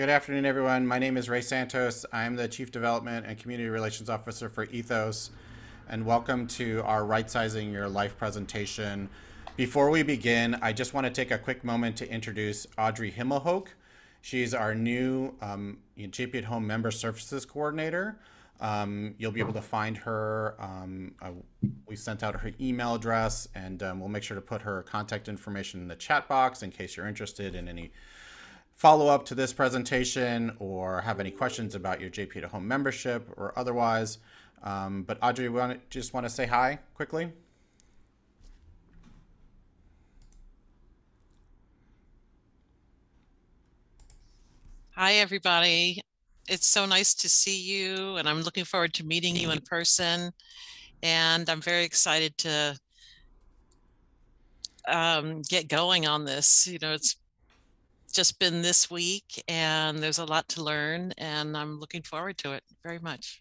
Good afternoon, everyone. My name is Ray Santos. I'm the Chief Development and Community Relations Officer for Ethos, and welcome to our Rightsizing Your Life presentation. Before we begin, I just want to take a quick moment to introduce Audrey Himmelhoek. She's our new JP at Home Member Services Coordinator. You'll be able to find her. We sent out her email address, and we'll make sure to put her contact information in the chat box in case you're interested in any follow-up to this presentation or have any questions about your JP at Home membership or otherwise. But Audrey, just want to say hi quickly? Hi, everybody. It's so nice to see you, and I'm looking forward to meeting you in person. And I'm very excited to get going on this. You know, it's just been this week, and there's a lot to learn, and I'm looking forward to it very much.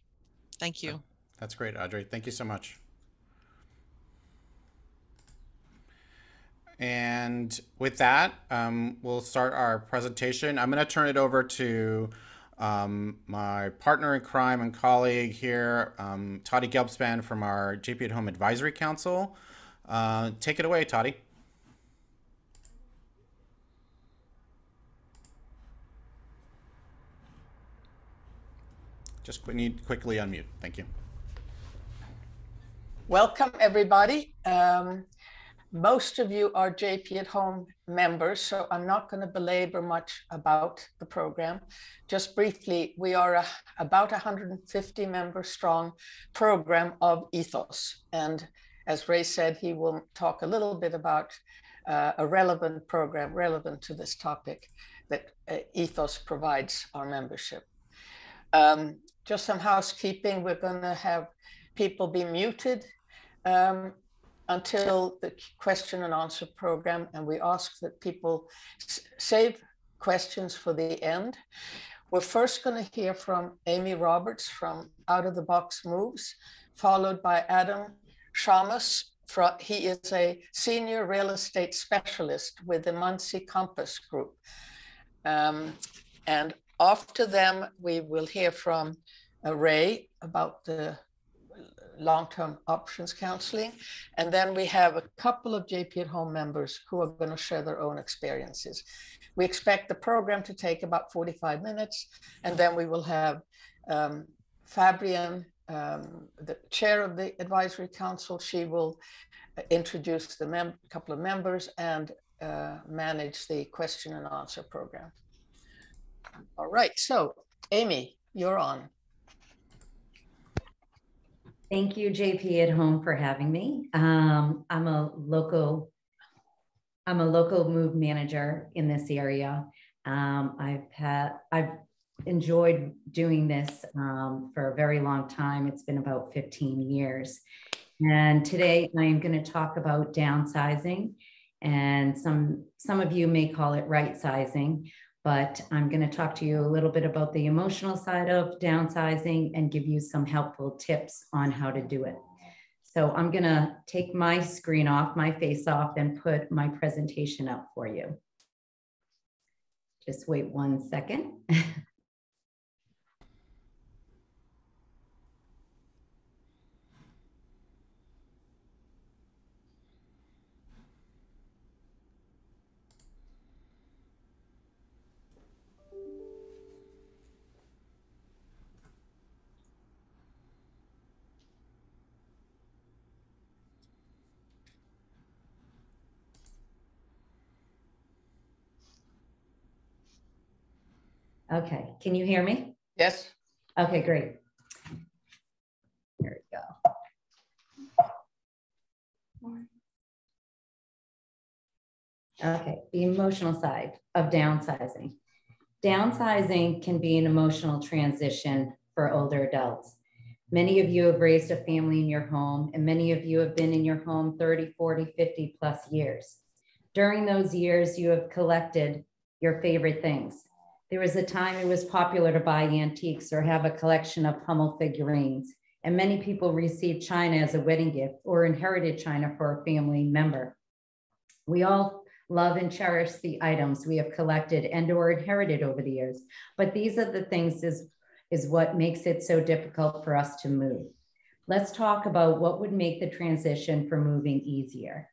Thank you. That's great, Audrey. Thank you so much. And with that, we'll start our presentation. I'm going to turn it over to my partner in crime and colleague here, Toddie Gelbspan from our JP at Home Advisory Council. Take it away, Toddie. Just need quickly unmute. Thank you. Welcome, everybody. Most of you are JP at Home members, so I'm not going to belabor much about the program. Just briefly, we are about 150 member strong program of Ethos. And as Ray said, he will talk a little bit about a relevant program relevant to this topic that Ethos provides our membership. Just some housekeeping. We're going to have people be muted until the question and answer program, and we ask that people save questions for the end. We're first going to hear from Amy Roberts from Out of the Box Moves, followed by Adam Shamus. He is a senior real estate specialist with the Muncie Compass Group. And after them, we will hear from Ray about the long-term options counseling. And then we have a couple of JP at Home members who are going to share their own experiences. We expect the program to take about 45 minutes. And then we will have Fabrienne, the chair of the advisory council. She will introduce the couple of members and manage the question and answer program. All right, so Amy, you're on. Thank you, JP at Home, for having me. I'm a local move manager in this area. I've enjoyed doing this for a very long time. It's been about 15 years. And today I am going to talk about downsizing, and some of you may call it right sizing. But I'm going to talk to you a little bit about the emotional side of downsizing and give you some helpful tips on how to do it. So I'm going to take my screen off, my face off, and put my presentation up for you. Just wait one second. Okay, can you hear me? Yes. Okay, great. There we go. Okay, the emotional side of downsizing. Downsizing can be an emotional transition for older adults. Many of you have raised a family in your home, and many of you have been in your home 30, 40, 50 plus years. During those years, you have collected your favorite things. There was a time it was popular to buy antiques or have a collection of Hummel figurines, and many people received china as a wedding gift or inherited china for a family member. We all Love and cherish the items we have collected and or inherited over the years. But these are the things is what makes it so difficult for us to move. Let's talk about what would make the transition for moving easier.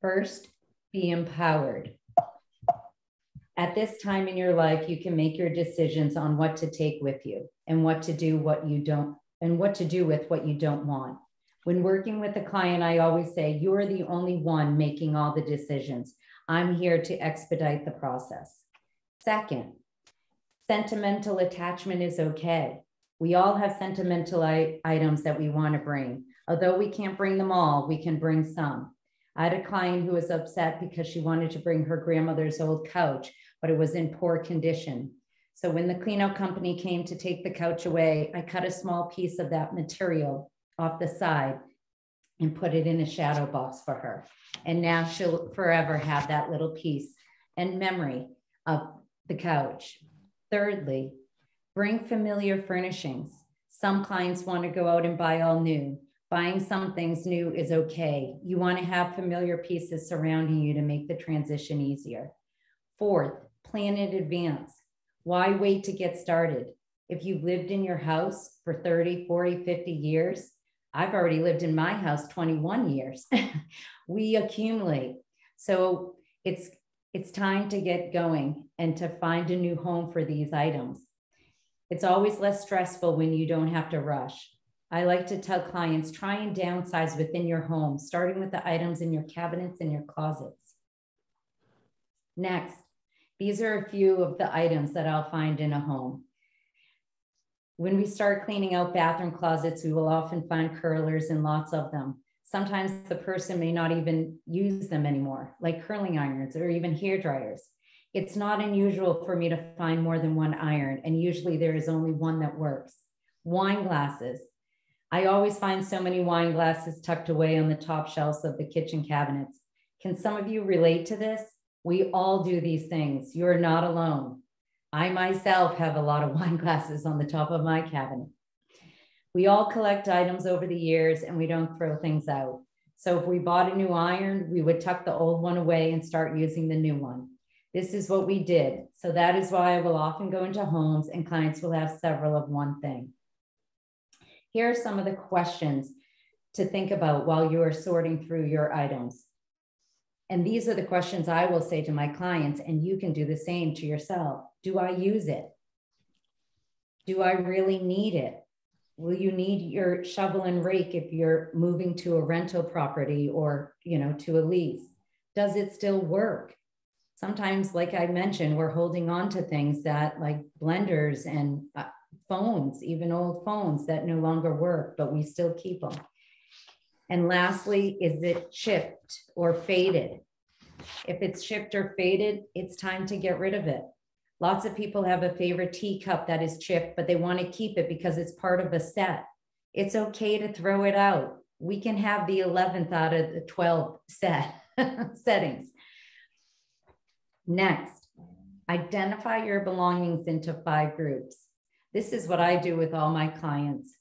First, be empowered. At this time in your life, you can make your decisions on what to take with you and what to do with what you don't want. When working with a client, I always say, you're the only one making all the decisions. I'm here to expedite the process. Second, sentimental attachment is okay. We all have sentimental items that we want to bring. Although we can't bring them all, we can bring some. I had a client who was upset because she wanted to bring her grandmother's old couch, but it was in poor condition. So when the cleanout company came to take the couch away, I cut a small piece of that material off the side and put it in a shadow box for her. And now she'll forever have that little piece and memory of the couch. Thirdly, bring familiar furnishings. Some clients want to go out and buy all new. Buying some things new is okay. You want to have familiar pieces surrounding you to make the transition easier. Fourth, plan in advance. Why wait to get started? If you've lived in your house for 30, 40, 50 years, I've already lived in my house 21 years. We accumulate. So it's time to get going and to find a new home for these items. It's always less stressful when you don't have to rush. I like to tell clients, try and downsize within your home, starting with the items in your cabinets and your closets. Next, these are a few of the items that I'll find in a home. When we start cleaning out bathroom closets, we will often find curlers and lots of them. Sometimes the person may not even use them anymore, like curling irons or even hair dryers. It's not unusual for me to find more than one iron, and usually there is only one that works. Wine glasses. I always find so many wine glasses tucked away on the top shelves of the kitchen cabinets. Can some of you relate to this? We all do these things. You're not alone. I myself have a lot of wine glasses on the top of my cabinet. We all collect items over the years and we don't throw things out. So if we bought a new iron, we would tuck the old one away and start using the new one. This is what we did. So that is why I will often go into homes and clients will have several of one thing. Here are some of the questions to think about while you are sorting through your items. And these are the questions I will say to my clients, and you can do the same to yourself. Do I use it? Do I really need it? Will you need your shovel and rake if you're moving to a rental property or, to a lease? Does it still work? Sometimes, like I mentioned, we're holding on to things that like blenders and phones, even old phones that no longer work, but we still keep them. And lastly, is it chipped or faded? If it's chipped or faded, it's time to get rid of it. Lots of people have a favorite teacup that is chipped, but they want to keep it because it's part of a set. It's okay to throw it out. We can have the 11th out of the 12 set settings. Next, identify your belongings into 5 groups. This is what I do with all my clients.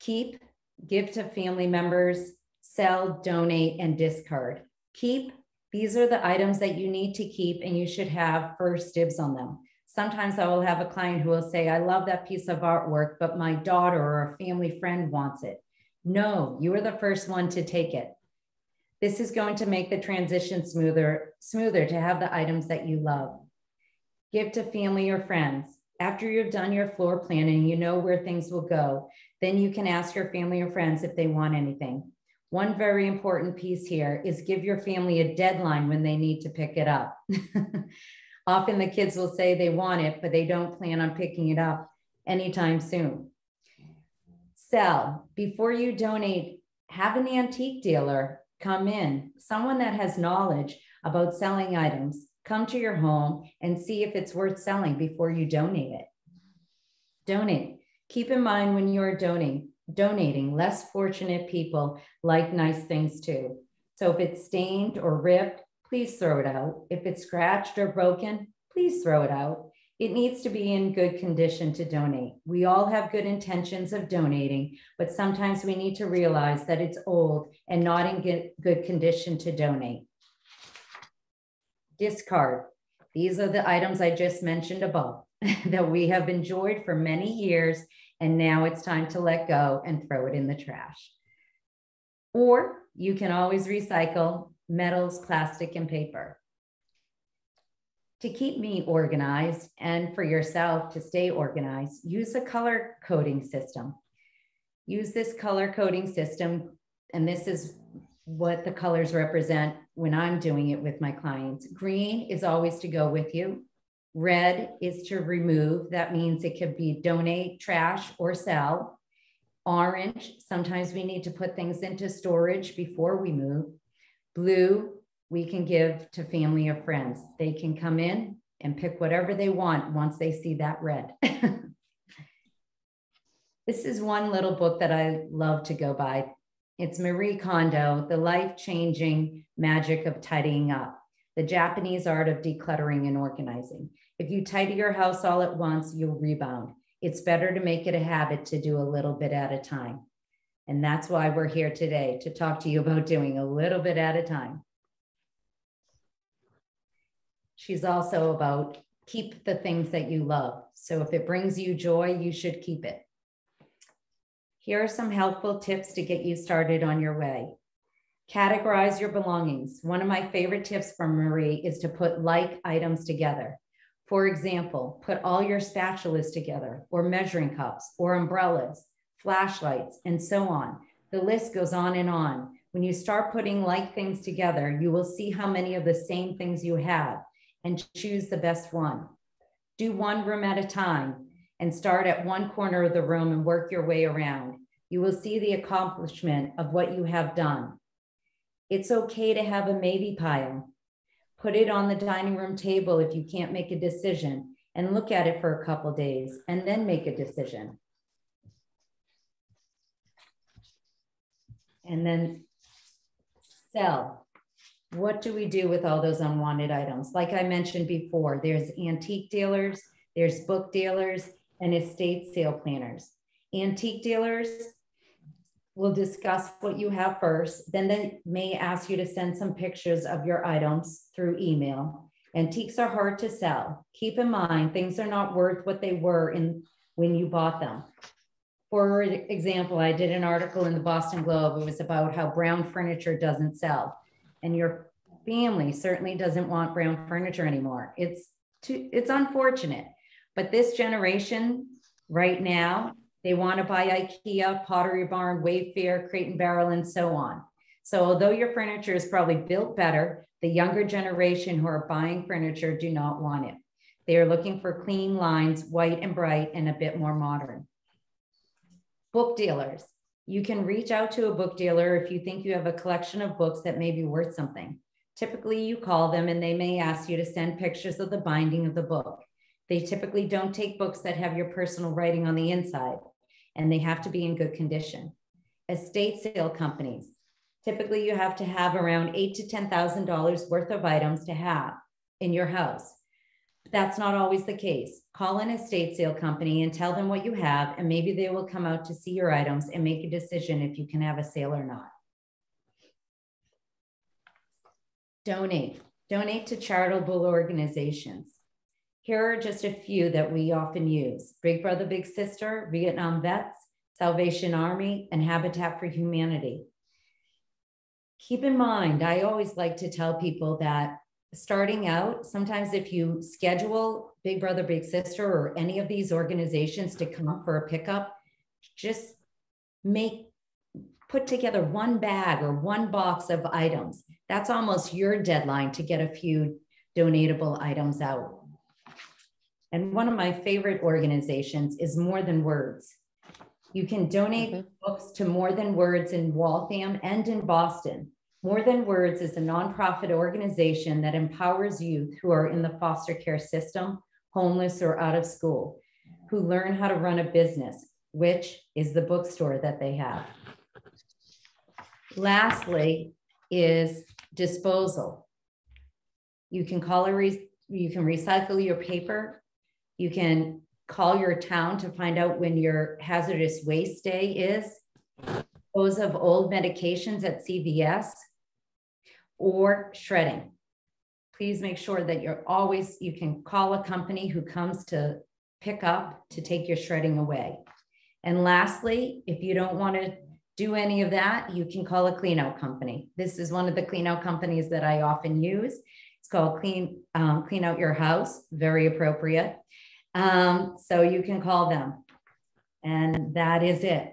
Keep, give to family members, sell, donate, and discard. Keep. These are the items that you need to keep and you should have first dibs on them. Sometimes I will have a client who will say, I love that piece of artwork, but my daughter or a family friend wants it. No, you are the first one to take it. This is going to make the transition smoother to have the items that you love. Give to family or friends. After you've done your floor plan and you know where things will go, then you can ask your family or friends if they want anything. One very important piece here is give your family a deadline when they need to pick it up. Often the kids will say they want it, but they don't plan on picking it up anytime soon. Sell. Before you donate, have an antique dealer come in, someone that has knowledge about selling items, come to your home and see if it's worth selling before you donate it. Donate. Keep in mind when you're donating less fortunate people like nice things too. So if it's stained or ripped, please throw it out. If it's scratched or broken, please throw it out. It needs to be in good condition to donate. We all have good intentions of donating, but sometimes we need to realize that it's old and not in good condition to donate. Discard. These are the items I just mentioned above that we have enjoyed for many years, and now it's time to let go and throw it in the trash. Or you can always recycle metals, plastic, and paper. To keep me organized and for yourself to stay organized, use a color coding system. Use this color coding system, and this is what the colors represent when I'm doing it with my clients. Green is always to go with you. Red is to remove. That means it could be donate, trash, or sell. Orange, sometimes we need to put things into storage before we move. Blue, we can give to family or friends. They can come in and pick whatever they want once they see that red. This is one little book that I love to go by. It's Marie Kondo, The Life-Changing Magic of Tidying Up, the Japanese Art of Decluttering and Organizing. If you tidy your house all at once, you'll rebound. It's better to make it a habit to do a little bit at a time. And that's why we're here today, to talk to you about doing a little bit at a time. She's also about keep the things that you love. So if it brings you joy, you should keep it. Here are some helpful tips to get you started on your way. Categorize your belongings. One of my favorite tips from Marie is to put like items together. For example, put all your spatulas together, or measuring cups, or umbrellas, flashlights, and so on. The list goes on and on. When you start putting like things together, you will see how many of the same things you have and choose the best one. Do one room at a time and start at one corner of the room and work your way around. You will see the accomplishment of what you have done. It's okay to have a maybe pile. Put it on the dining room table if you can't make a decision, and look at it for a couple days and then make a decision. And then sell. What do we do with all those unwanted items? Like I mentioned before, there's antique dealers, there's book dealers, and estate sale planners. Antique dealers will discuss what you have first, then they may ask you to send some pictures of your items through email. Antiques are hard to sell. Keep in mind, things are not worth what they were when you bought them. For example, I did an article in the Boston Globe. It was about how brown furniture doesn't sell, and your family certainly doesn't want brown furniture anymore. It's unfortunate, but this generation right now, they want to buy IKEA, Pottery Barn, Wayfair, Crate and Barrel, and so on. So although your furniture is probably built better, the younger generation who are buying furniture do not want it. They are looking for clean lines, white and bright, and a bit more modern. Book dealers. You can reach out to a book dealer if you think you have a collection of books that may be worth something. Typically, you call them and they may ask you to send pictures of the binding of the book. They typically don't take books that have your personal writing on the inside, and they have to be in good condition. Estate sale companies. Typically, you have to have around $8,000 to $10,000 worth of items to have in your house. But that's not always the case. Call an estate sale company and tell them what you have, and maybe they will come out to see your items and make a decision if you can have a sale or not. Donate. Donate to charitable organizations. Here are just a few that we often use: Big Brother Big Sister, Vietnam Vets, Salvation Army, and Habitat for Humanity. Keep in mind, I always like to tell people that starting out, sometimes if you schedule Big Brother Big Sister or any of these organizations to come up for a pickup, just put together one bag or one box of items. That's almost your deadline to get a few donatable items out. And one of my favorite organizations is More Than Words. You can donate books to More Than Words in Waltham and in Boston. More Than Words is a nonprofit organization that empowers youth who are in the foster care system, homeless, or out of school, who learn how to run a business, which is the bookstore that they have. Lastly is disposal. You can recycle your paper. You can call your town to find out when your hazardous waste day is, dispose of old medications at CVS, or shredding. Please make sure that you're always, you can call a company who comes to pick up to take your shredding away. And lastly, if you don't want to do any of that, you can call a cleanout company. This is one of the cleanout companies that I often use. It's called Clean Out Your House, very appropriate. So you can call them. And that is it.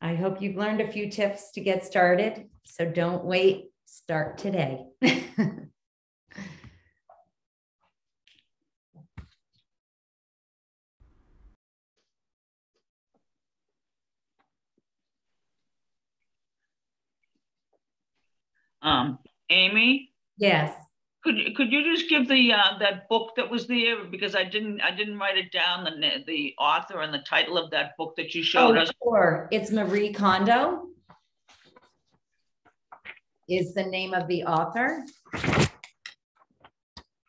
I hope you've learned a few tips to get started. So don't wait, start today. Amy? Yes. Could you just give the that book that was there, because I didn't write it down, the author and the title of that book that you showed us? Sure. It's Marie Kondo is the name of the author.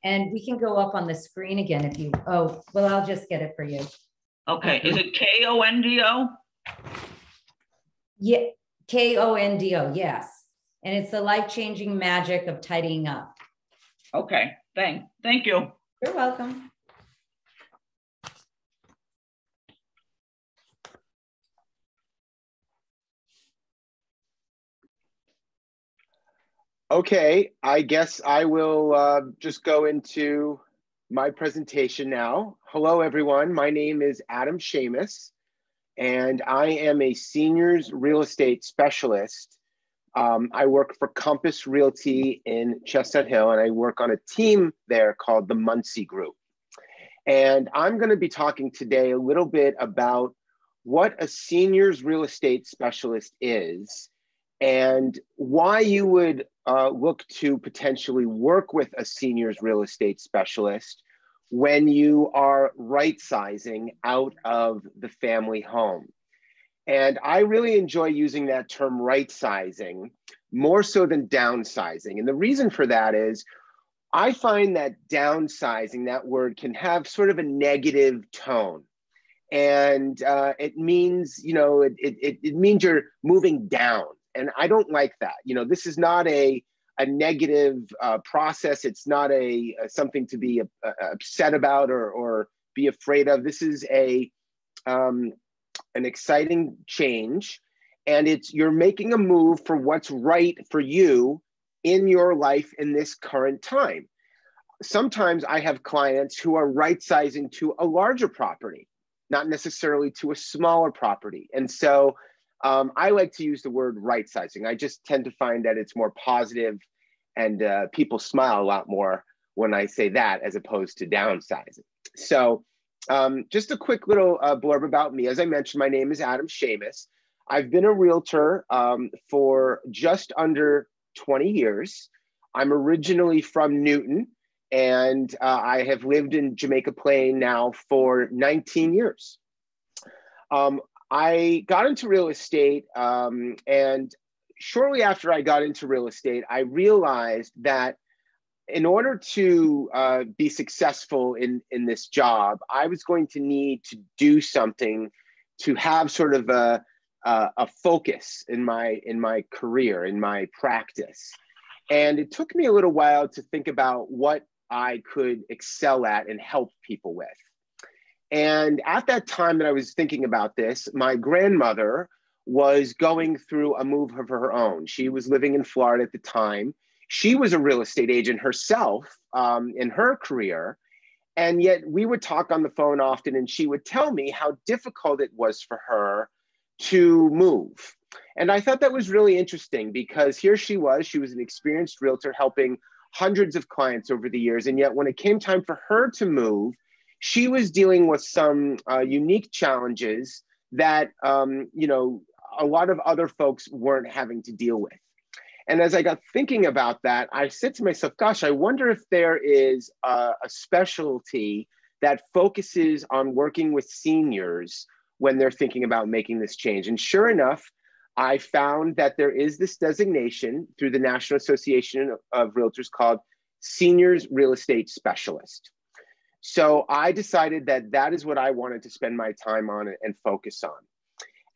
And we can go up on the screen again if you, oh, well, I'll just get it for you. Okay. Is it Kondo? Yeah, Kondo, yes. And it's the life-changing magic of tidying up. Okay, thank you. You're welcome. Okay, I guess I will just go into my presentation now. Hello, everyone. My name is Adam Shamus, and I am a seniors real estate specialist. I work for Compass Realty in Chestnut Hill, and I work on a team there called the Muncie Group. And I'm going to be talking today a little bit about what a seniors real estate specialist is and why you would look to potentially work with a seniors real estate specialist when you are right-sizing out of the family home. And I really enjoy using that term right-sizing more so than downsizing. And the reason for that is I find that downsizing, that word, can have sort of a negative tone. And it means, you know, it means you're moving down. And I don't like that. You know, this is not a negative process. It's not something to be upset about or be afraid of. This is an exciting change, and you're making a move for what's right for you in your life in this current time. Sometimes I have clients who are right-sizing to a larger property, not necessarily to a smaller property. And so I like to use the word right-sizing. I just tend to find that it's more positive, and people smile a lot more when I say that as opposed to downsizing. So just a quick little blurb about me. As I mentioned, my name is Adam Shamus. I've been a realtor for just under 20 years. I'm originally from Newton, and I have lived in Jamaica Plain now for 19 years. I got into real estate, and shortly after I got into real estate, I realized that in order to be successful in this job, I was going to need to do something to have sort of a focus in my career, in my practice. And it took me a little while to think about what I could excel at and help people with. And at that time that I was thinking about this, my grandmother was going through a move of her own. She was living in Florida at the time. She was a real estate agent herself in her career. And yet we would talk on the phone often, and she would tell me how difficult it was for her to move. And I thought that was really interesting, because here she was an experienced realtor helping hundreds of clients over the years. And yet when it came time for her to move, she was dealing with some unique challenges that you know, a lot of other folks weren't having to deal with. And as I got thinking about that, I said to myself, gosh, I wonder if there is a specialty that focuses on working with seniors when they're thinking about making this change. And sure enough, I found that there is this designation through the National Association of Realtors called Seniors Real Estate Specialist. So I decided that that is what I wanted to spend my time on and focus on.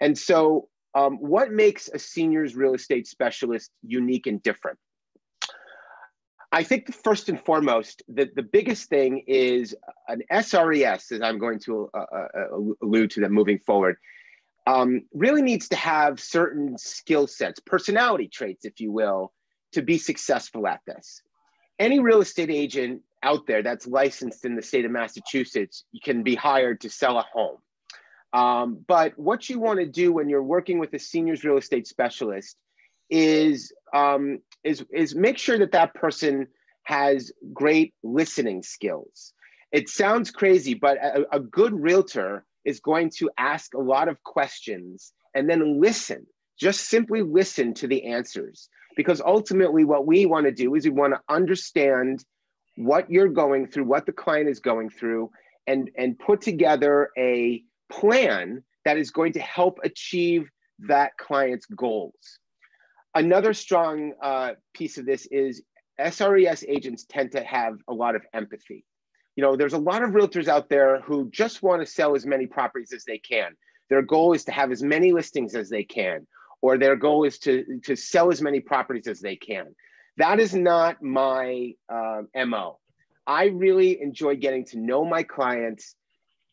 And so what makes a seniors real estate specialist unique and different? I think first and foremost, the biggest thing is an SRES, as I'm going to allude to that moving forward, really needs to have certain skill sets, personality traits, if you will, to be successful at this. Any real estate agent out there that's licensed in the state of Massachusetts can be hired to sell a home. But what you want to do when you're working with a seniors real estate specialist is make sure that that person has great listening skills. It sounds crazy, but a good realtor is going to ask a lot of questions and then listen, just simply listen to the answers. Because ultimately what we want to do is we want to understand what you're going through, what the client is going through, and put together a plan that is going to help achieve that client's goals. Another strong piece of this is SRES agents tend to have a lot of empathy. You know, there's a lot of realtors out there who just want to sell as many properties as they can. Their goal is to have as many listings as they can, or their goal is to sell as many properties as they can. That is not my MO. I really enjoy getting to know my clients,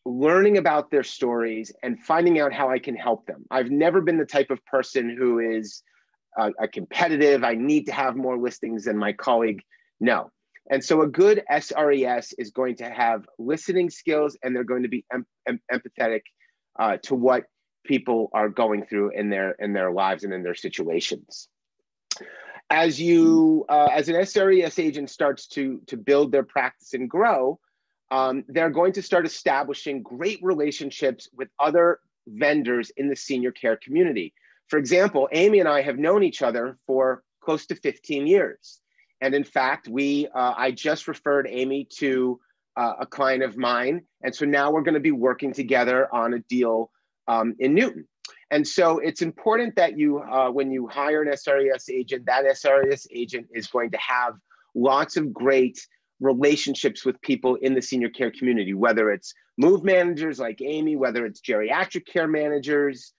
learning about their stories, and finding out how I can help them. I've never been the type of person who is a competitive, I need to have more listings than my colleague, no. And so a good SRES is going to have listening skills, and they're going to be empathetic to what people are going through in their lives and in their situations. As an SRES agent starts to build their practice and grow, they're going to start establishing great relationships with other vendors in the senior care community. For example, Amy and I have known each other for close to 15 years. And in fact, I just referred Amy to a client of mine. And so now we're going to be working together on a deal in Newton. And so it's important that you, when you hire an SRES agent, that SRES agent is going to have lots of great relationships with people in the senior care community, whether it's move managers like Amy, whether it's geriatric care managers,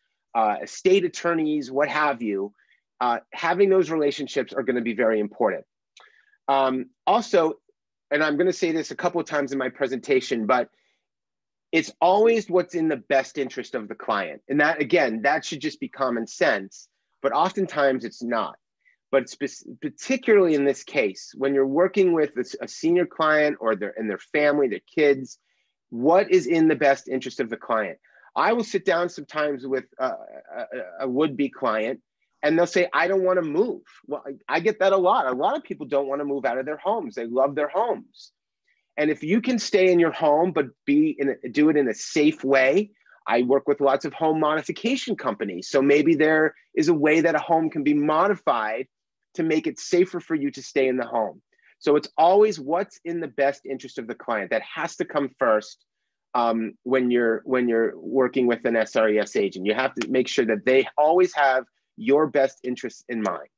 estate attorneys, what have you. Having those relationships are going to be very important. Also, and I'm going to say this a couple of times in my presentation, but it's always what's in the best interest of the client. And that, again, that should just be common sense, but oftentimes it's not. But particularly in this case, when you're working with a senior client or their family, their kids, what is in the best interest of the client? I will sit down sometimes with a would-be client and they'll say, I don't want to move. Well, I get that a lot. A lot of people don't want to move out of their homes. They love their homes. And if you can stay in your home, but do it in a safe way. I work with lots of home modification companies. So maybe there is a way that a home can be modified to make it safer for you to stay in the home. So it's always what's in the best interest of the client. That has to come first when you're working with an SRES agent. You have to make sure that they always have your best interests in mind.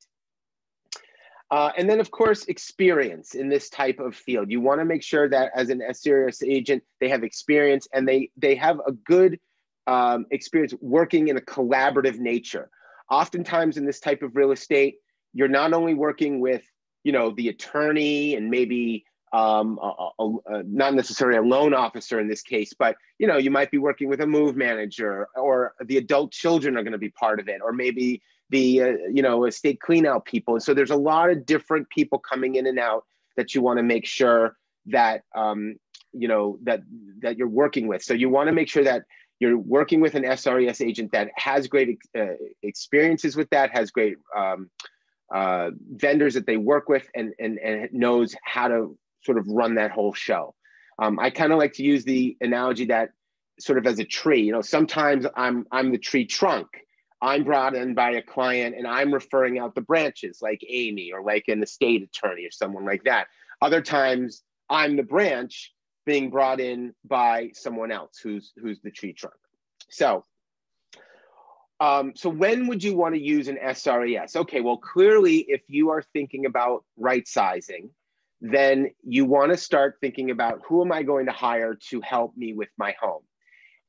And then, of course, experience in this type of field. You want to make sure that as an SRES agent, they have experience and they have a good experience working in a collaborative nature. Oftentimes in this type of real estate, you're not only working with, you know, the attorney and maybe not necessarily a loan officer in this case, but, you know, you might be working with a move manager, or the adult children are going to be part of it, or maybe the you know, estate cleanout people. And so there's a lot of different people coming in and out that you want to make sure that you know, that you're working with. So you want to make sure that you're working with an SRES agent that has great experiences with that, has great vendors that they work with, and knows how to sort of run that whole show. I kind of like to use the analogy that sort of as a tree. You know, sometimes I'm the tree trunk. I'm brought in by a client and I'm referring out the branches like Amy or like an estate attorney or someone like that. Other times I'm the branch being brought in by someone else who's the tree trunk. So when would you want to use an SRES? Okay, well, clearly if you are thinking about right sizing, then you want to start thinking about, who am I going to hire to help me with my home?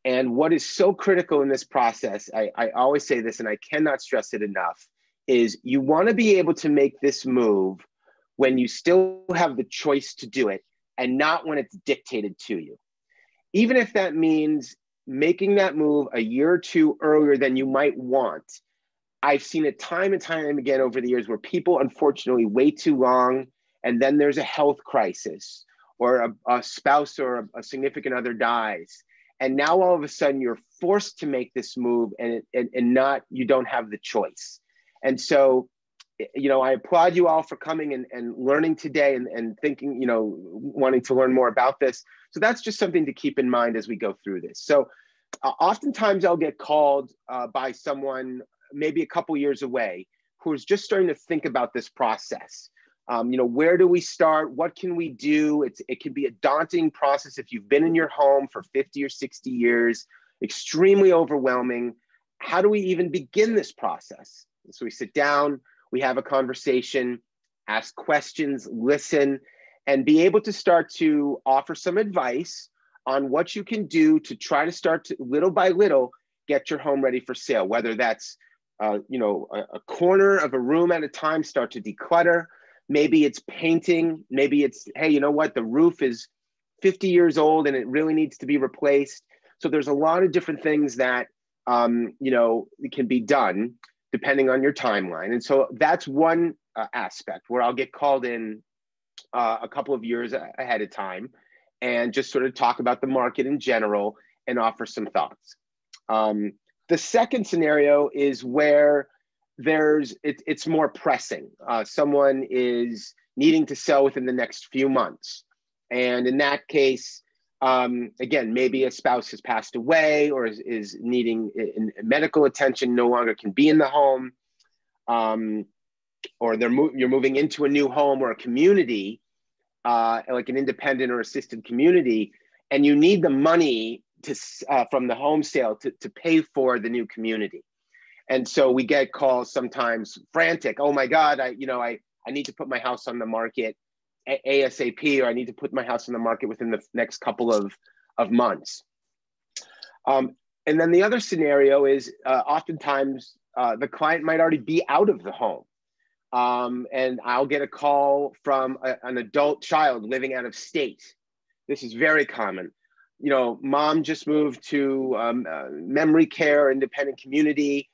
And what is so critical in this process, I always say this and I cannot stress it enough, is you want to be able to make this move when you still have the choice to do it and not when it's dictated to you. Even if that means making that move a year or two earlier than you might want. I've seen it time and time again over the years where people unfortunately wait too long, and then there's a health crisis or a spouse or a significant other dies. And now all of a sudden you're forced to make this move and you don't have the choice. And so, you know, I applaud you all for coming and learning today and thinking, you know, wanting to learn more about this. So that's just something to keep in mind as we go through this. So oftentimes I'll get called by someone maybe a couple years away who's just starting to think about this process. You know, where do we start? What can we do? It can be a daunting process if you've been in your home for 50 or 60 years, extremely overwhelming. How do we even begin this process? So we sit down, we have a conversation, ask questions, listen, and be able to start to offer some advice on what you can do to try to start to, little by little, get your home ready for sale, whether that's, you know, a corner of a room at a time, start to declutter. Maybe it's painting. Maybe it's, hey, you know what? The roof is 50 years old and it really needs to be replaced. So there's a lot of different things that, you know, can be done depending on your timeline. And so that's one aspect where I'll get called in a couple of years ahead of time and just sort of talk about the market in general and offer some thoughts. The second scenario is where it's more pressing. Someone is needing to sell within the next few months. And in that case, again, maybe a spouse has passed away or is needing medical attention, no longer can be in the home, or you're moving into a new home or a community, like an independent or assisted community, and you need the money from the home sale to pay for the new community. And so we get calls sometimes frantic. Oh my God, I need to put my house on the market ASAP, or I need to put my house on the market within the next couple of months. And then the other scenario is oftentimes the client might already be out of the home. And I'll get a call from an adult child living out of state. This is very common. You know, mom just moved to memory care, independent community.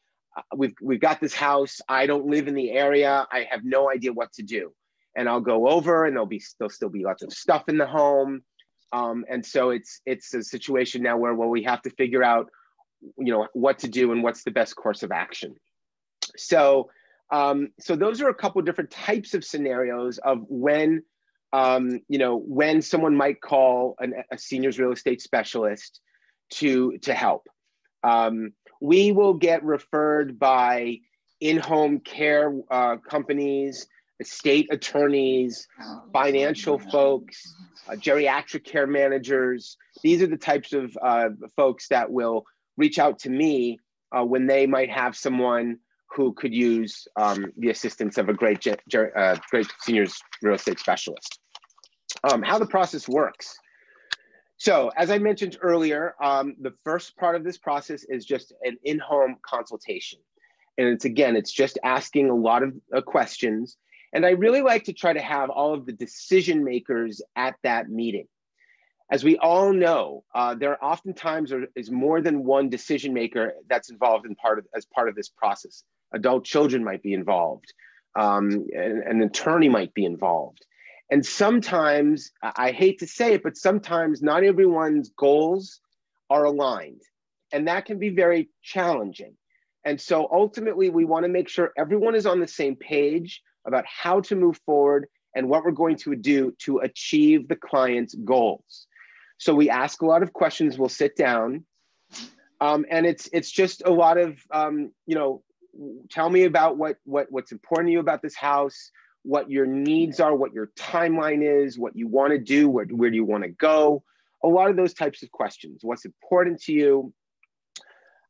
We've got this house. I don't live in the area. I have no idea what to do. And I'll go over, and there'll still be lots of stuff in the home. And so it's a situation now where we have to figure out, you know, what to do and what's the best course of action. So so those are a couple of different types of scenarios of when. You know, when someone might call a seniors real estate specialist to help. We will get referred by in-home care companies, estate attorneys, financial folks, geriatric care managers. These are the types of folks that will reach out to me when they might have someone who could use the assistance of a great seniors real estate specialist. How the process works. So as I mentioned earlier, the first part of this process is just an in-home consultation. And it's just asking a lot of questions. And I really like to try to have all of the decision makers at that meeting. As we all know, there oftentimes is more than one decision maker that's involved as part of this process. Adult children might be involved, an attorney might be involved. And sometimes, I hate to say it, but sometimes not everyone's goals are aligned. And that can be very challenging. And so ultimately, we want to make sure everyone is on the same page about how to move forward and what we're going to do to achieve the client's goals. So we ask a lot of questions, we'll sit down, and it's just a lot of, you know, tell me about what's important to you about this house, what your needs are, what your timeline is, what you want to do, where do you want to go? A lot of those types of questions. What's important to you?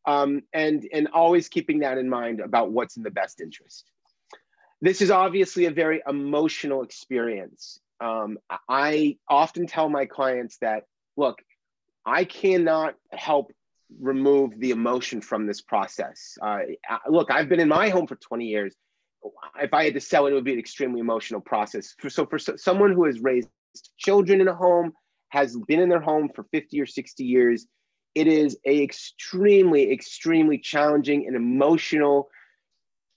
And always keeping that in mind about what's in the best interest. This is obviously a very emotional experience. I often tell my clients that, look, I cannot help remove the emotion from this process. Look, I've been in my home for 20 years. If I had to sell it, it would be an extremely emotional process. So for someone who has raised children in a home, has been in their home for 50 or 60 years, it is a extremely, extremely challenging and emotional,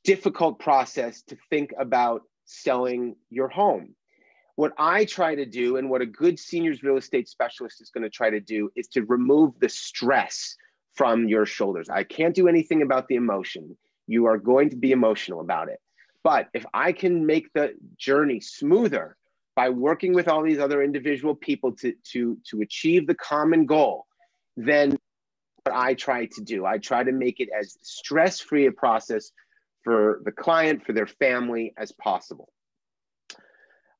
difficult process to think about selling your home. What I try to do, and what a good seniors real estate specialist is going to try to do, is to remove the stress from your shoulders. I can't do anything about the emotion. You are going to be emotional about it. But if I can make the journey smoother by working with all these other individual people to achieve the common goal, then what I try to do, I try to make it as stress-free a process for the client, for their family as possible.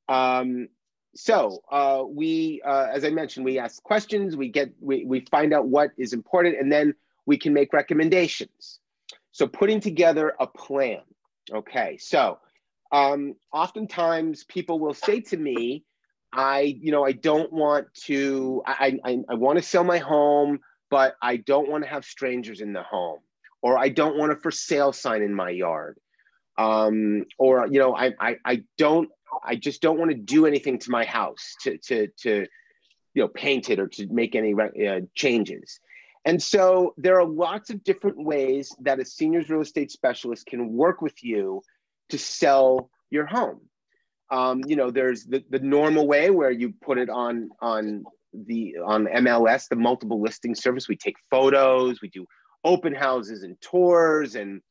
So as I mentioned, we ask questions, we find out what is important, and then we can make recommendations. So putting together a plan. Okay, so oftentimes people will say to me, I want to sell my home, but I don't want to have strangers in the home, or I don't want a for sale sign in my yard, or you know, I just don't want to do anything to my house to you know, paint it or to make any changes. And so there are lots of different ways that a seniors real estate specialist can work with you to sell your home. You know, there's the normal way where you put it on MLS, the multiple listing service. We take photos, we do open houses and tours, and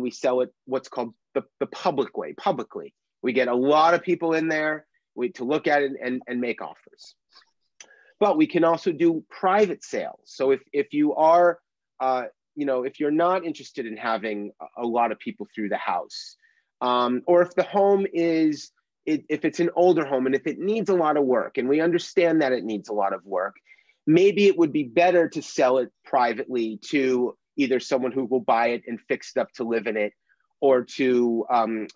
we sell it what's called the public way, publicly. We get a lot of people in there to look at it and make offers. But we can also do private sales. So if you are, you know, if you're not interested in having a lot of people through the house, or if the home is, if it's an older home and if it needs a lot of work, and we understand that it needs a lot of work, maybe it would be better to sell it privately to either someone who will buy it and fix it up to live in it, or to an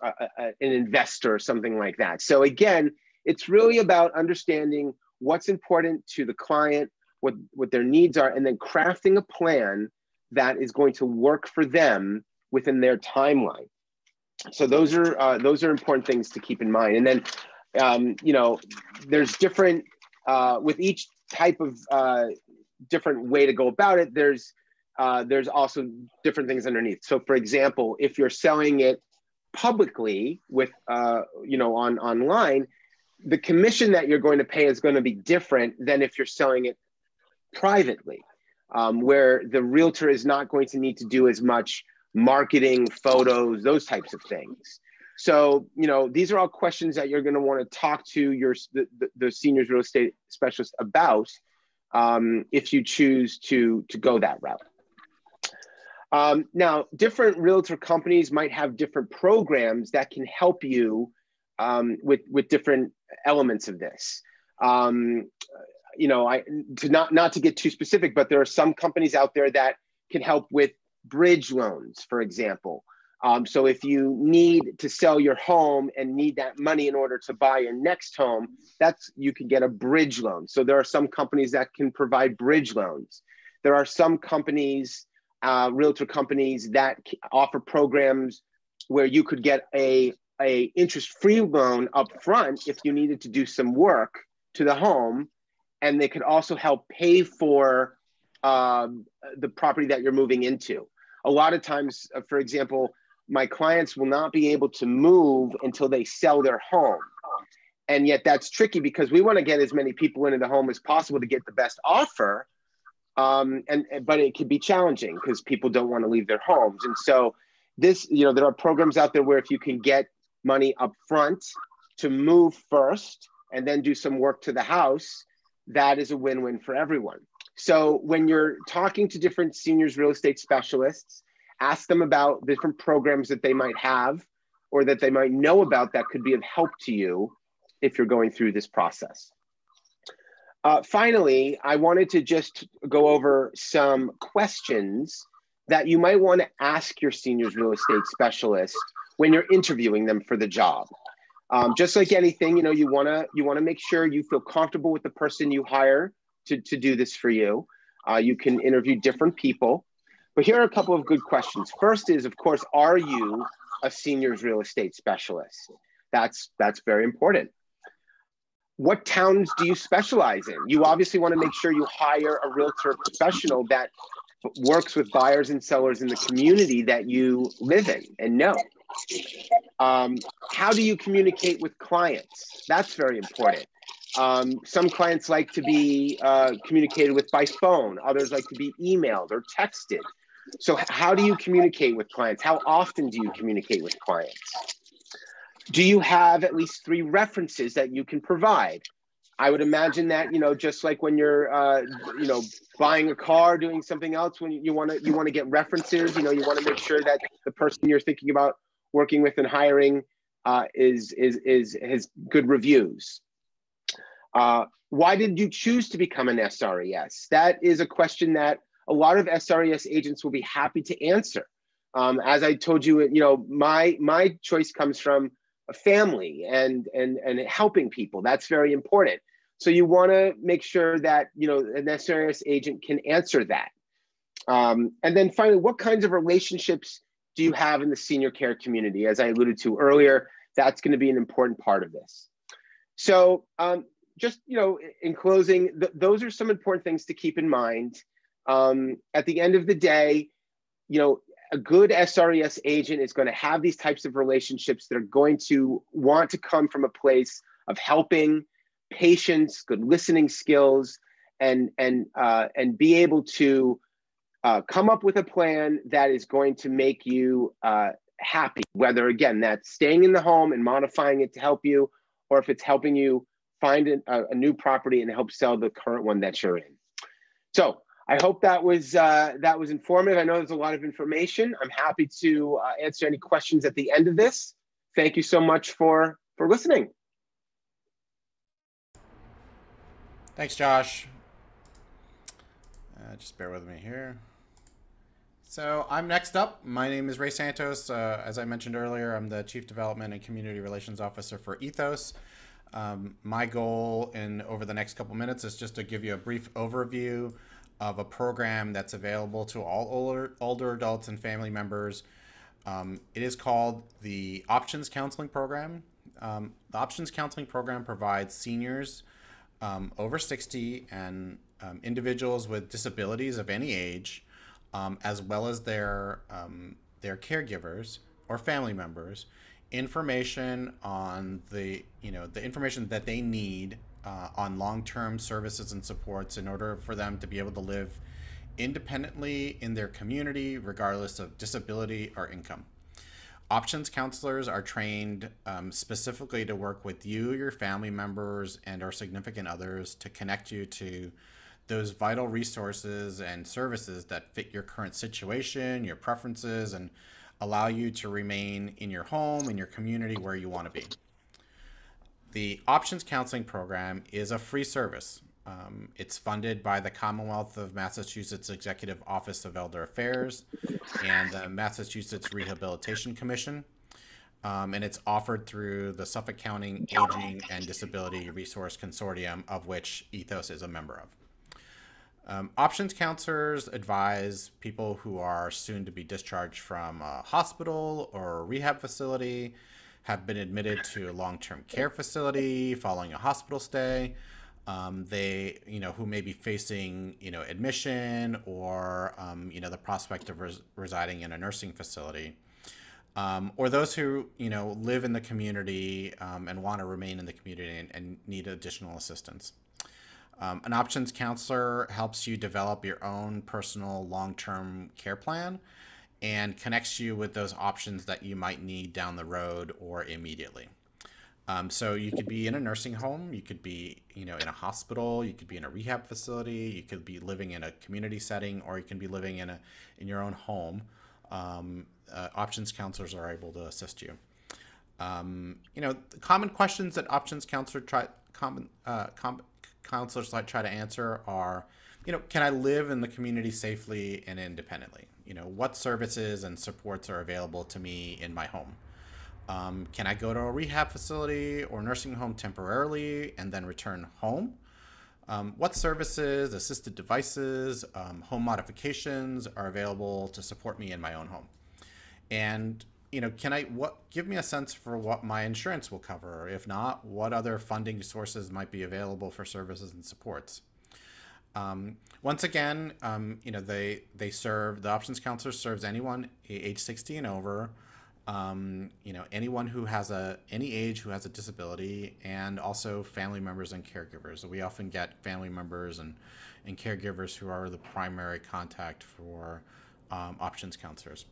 investor or something like that. So again, it's really about understanding what's important to the client, what their needs are, and then crafting a plan that is going to work for them within their timeline. So those are important things to keep in mind. And then, you know, there's different, with each type of different way to go about it, there's also different things underneath. So for example, if you're selling it publicly with, you know, online, the commission that you're going to pay is going to be different than if you're selling it privately, where the realtor is not going to need to do as much marketing, photos, those types of things. So, you know, these are all questions that you're going to want to talk to the seniors real estate specialist about, if you choose to go that route. Now, different realtor companies might have different programs that can help you with different elements of this. You know, not to get too specific, but there are some companies out there that can help with bridge loans, for example. So if you need to sell your home and need that money in order to buy your next home, you can get a bridge loan. So there are some companies that can provide bridge loans. There are some companies, realtor companies, that offer programs where you could get a interest-free loan up front if you needed to do some work to the home, and they could also help pay for the property that you're moving into. A lot of times, for example, my clients will not be able to move until they sell their home. And yet that's tricky because we want to get as many people into the home as possible to get the best offer. But it can be challenging because people don't want to leave their homes. And so this, you know, there are programs out there where if you can get money up front to move first and then do some work to the house, that is a win-win for everyone. So when you're talking to different seniors real estate specialists, ask them about different programs that they might have or that they might know about that could be of help to you if you're going through this process. Finally, I wanted to just go over some questions that you might want to ask your seniors real estate specialist when you're interviewing them for the job. Just like anything, you know, you wanna make sure you feel comfortable with the person you hire to do this for you. You can interview different people, but here are a couple of good questions. First is, of course, are you a seniors real estate specialist? That's very important. What towns do you specialize in? You obviously want to make sure you hire a realtor professional that works with buyers and sellers in the community that you live in and know. How do you communicate with clients? That's very important. Some clients like to be communicated with by phone. Others like to be emailed or texted. So how do you communicate with clients? How often do you communicate with clients? Do you have at least 3 references that you can provide? I would imagine that, you know, just like when you're, you know, buying a car, doing something else, when you want to get references, you know, you want to make sure that the person you're thinking about working with and hiring has good reviews. Why did you choose to become an SRES? That is a question that a lot of SRES agents will be happy to answer. As I told you, you know, my choice comes from a family and helping people. That's very important. So you want to make sure that, you know, an SRES agent can answer that. And then finally, what kinds of relationships do you have in the senior care community? As I alluded to earlier, that's going to be an important part of this. So just, you know, in closing, those are some important things to keep in mind. At the end of the day, you know, a good SRES agent is going to have these types of relationships that are going to want to come from a place of helping, patience, good listening skills, and be able to come up with a plan that is going to make you happy, whether, again, that's staying in the home and modifying it to help you, or if it's helping you find a new property and help sell the current one that you're in. So I hope that was informative. I know there's a lot of information. I'm happy to answer any questions at the end of this. Thank you so much for listening. Thanks, Josh. Just bear with me here. So I'm next up. My name is Ray Santos. As I mentioned earlier, I'm the Chief Development and Community Relations Officer for Ethos. My goal over the next couple minutes is just to give you a brief overview of a program that's available to all older adults and family members. It is called the Options Counseling Program. The Options Counseling Program provides seniors over 60 and individuals with disabilities of any age, as well as their caregivers or family members, information on the information that they need on long-term services and supports in order for them to be able to live independently in their community, regardless of disability or income. Options counselors are trained specifically to work with you, your family members, and our significant others to connect you to those vital resources and services that fit your current situation, your preferences, and allow you to remain in your home, in your community, where you want to be. The Options Counseling Program is a free service. It's funded by the Commonwealth of Massachusetts Executive Office of Elder Affairs and the Massachusetts Rehabilitation Commission. And it's offered through the Suffolk County Aging and Disability Resource Consortium, of which Ethos is a member of. Options counselors advise people who are soon to be discharged from a hospital or a rehab facility, have been admitted to a long-term care facility following a hospital stay, who may be facing, admission or, the prospect of residing in a nursing facility, or those who, live in the community and want to remain in the community and need additional assistance. An options counselor helps you develop your own personal long-term care plan and connects you with those options that you might need down the road or immediately. So you could be in a nursing home, you could be, in a hospital, you could be in a rehab facility, you could be living in a community setting, or you can be living in your own home. Options counselors are able to assist you. The common questions that options counselors try to answer are, can I live in the community safely and independently? What services and supports are available to me in my home? Can I go to a rehab facility or nursing home temporarily and then return home? What services, assisted devices, home modifications are available to support me in my own home? And, you know, give me a sense for what my insurance will cover. If not, what other funding sources might be available for services and supports? Once again, you know, the options counselor serves anyone age 60 and over, you know, anyone who has any age who has a disability, and also family members and caregivers. So we often get family members and caregivers who are the primary contact for options counselors.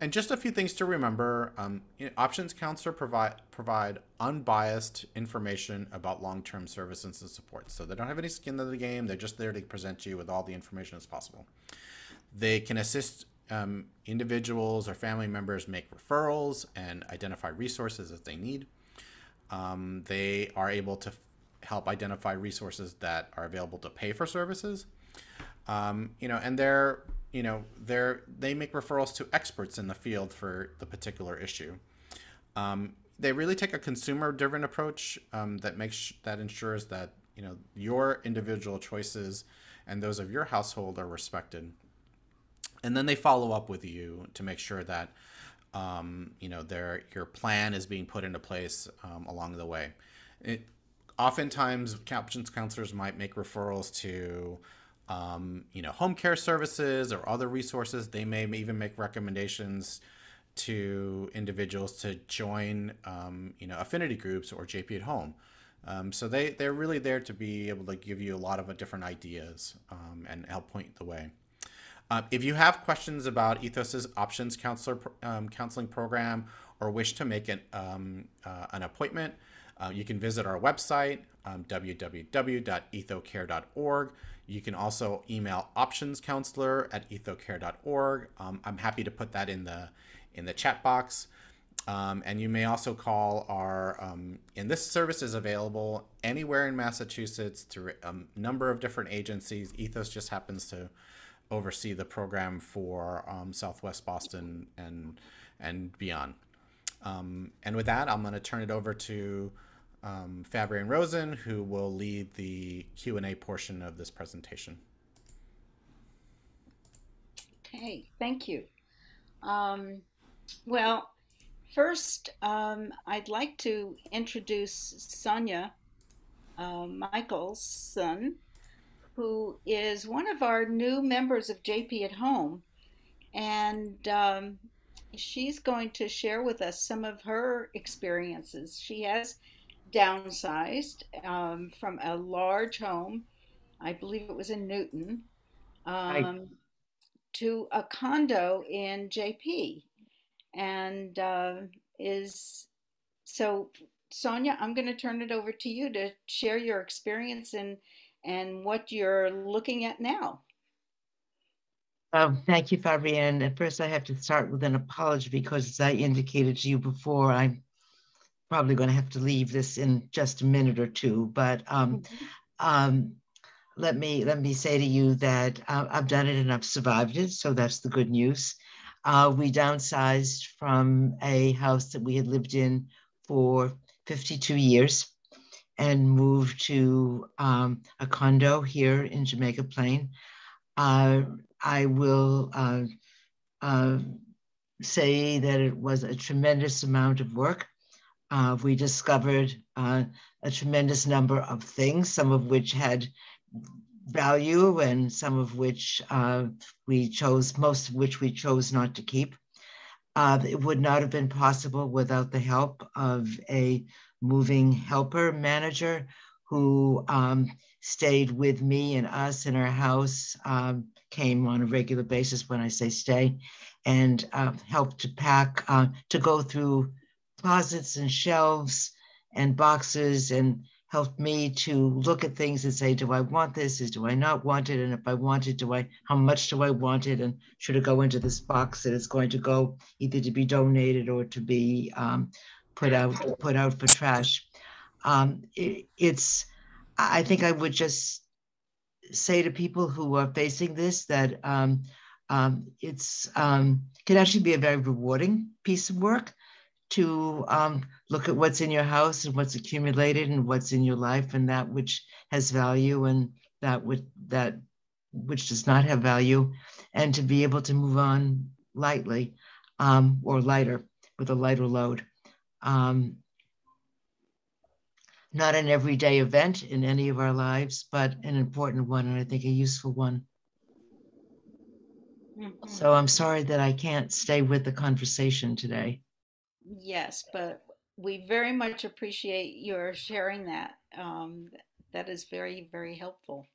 And just a few things to remember, you know, options counselor provide unbiased information about long-term services and support. So they don't have any skin in the game. They're just there to present you with all the information as possible. They can assist individuals or family members make referrals and identify resources that they need. They are able to help identify resources that are available to pay for services. You know, and they're, you know, they make referrals to experts in the field for the particular issue. They really take a consumer-driven approach that ensures that, you know, your individual choices and those of your household are respected. And then they follow up with you to make sure that, you know, your plan is being put into place along the way. Oftentimes, options counselors might make referrals to you know, home care services or other resources. They may even make recommendations to individuals to join, you know, affinity groups or JP at Home. So they're really there to be able to give you a lot of different ideas and help point the way. If you have questions about Ethos's options counseling program or wish to make an appointment, you can visit our website, www.ethocare.org. You can also email optionscounselor@ethocare.org. I'm happy to put that in the chat box. And you may also call our, and this service is available anywhere in Massachusetts through a number of different agencies. Ethos just happens to oversee the program for Southwest Boston and beyond. And with that, I'm going to turn it over to Fabrienne Rosen, who will lead the Q&A portion of this presentation. Okay, thank you. Well, first, I'd like to introduce Sonia Michelson, who is one of our new members of JP at Home. And she's going to share with us some of her experiences. She has downsized from a large home, I believe it was in Newton, to a condo in JP. And so Sonia, I'm going to turn it over to you to share your experience and what you're looking at now. Thank you, Fabrienne. At first, I have to start with an apology because, as I indicated to you before, I'm probably going to have to leave this in just a minute or two. But let me say to you that I've done it and I've survived it, so that's the good news. We downsized from a house that we had lived in for 52 years and moved to a condo here in Jamaica Plain. I will say that it was a tremendous amount of work. We discovered a tremendous number of things, some of which had value and some of which we chose, most of which we chose not to keep. It would not have been possible without the help of a moving helper manager who stayed with me and us in our house, came on a regular basis when I say stay, and helped to pack, to go through closets and shelves and boxes, and helped me to look at things and say, do I want this? Do I not want it? And if I want it, how much do I want it? And should it go into this box that is going to go either to be donated or to be put out for trash. I think I would just say to people who are facing this that can actually be a very rewarding piece of work to look at what's in your house and what's accumulated and what's in your life and that which has value and that which does not have value, and to be able to move on lightly or lighter, with a lighter load. Not an everyday event in any of our lives, but an important one, and I think a useful one. Mm-hmm. So I'm sorry that I can't stay with the conversation today. Yes, but we very much appreciate your sharing that. That is very, very helpful.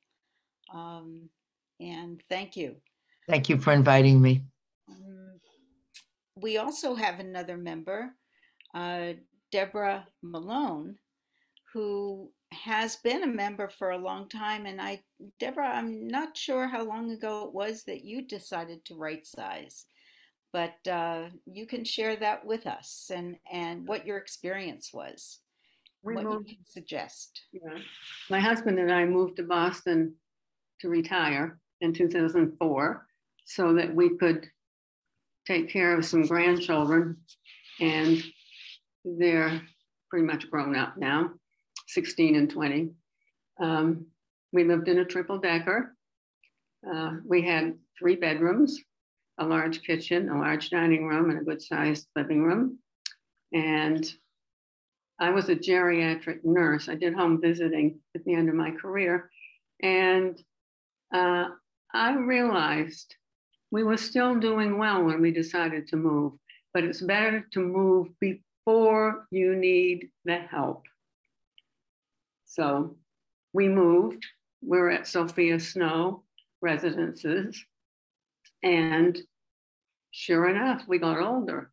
And thank you. Thank you for inviting me. We also have another member, Deborah Malone, who has been a member for a long time. And Deborah, I'm not sure how long ago it was that you decided to right size, but you can share that with us and what your experience was, what you can suggest. Yeah. My husband and I moved to Boston to retire in 2004 so that we could take care of some grandchildren, and they're pretty much grown up now, 16 and 20. We lived in a triple decker. We had 3 bedrooms, a large kitchen, a large dining room, and a good sized living room. And I was a geriatric nurse. I did home visiting at the end of my career. And I realized we were still doing well when we decided to move, but it's better to move before you need the help. So we moved. We're at Sophia Snow Residences. And sure enough, we got older.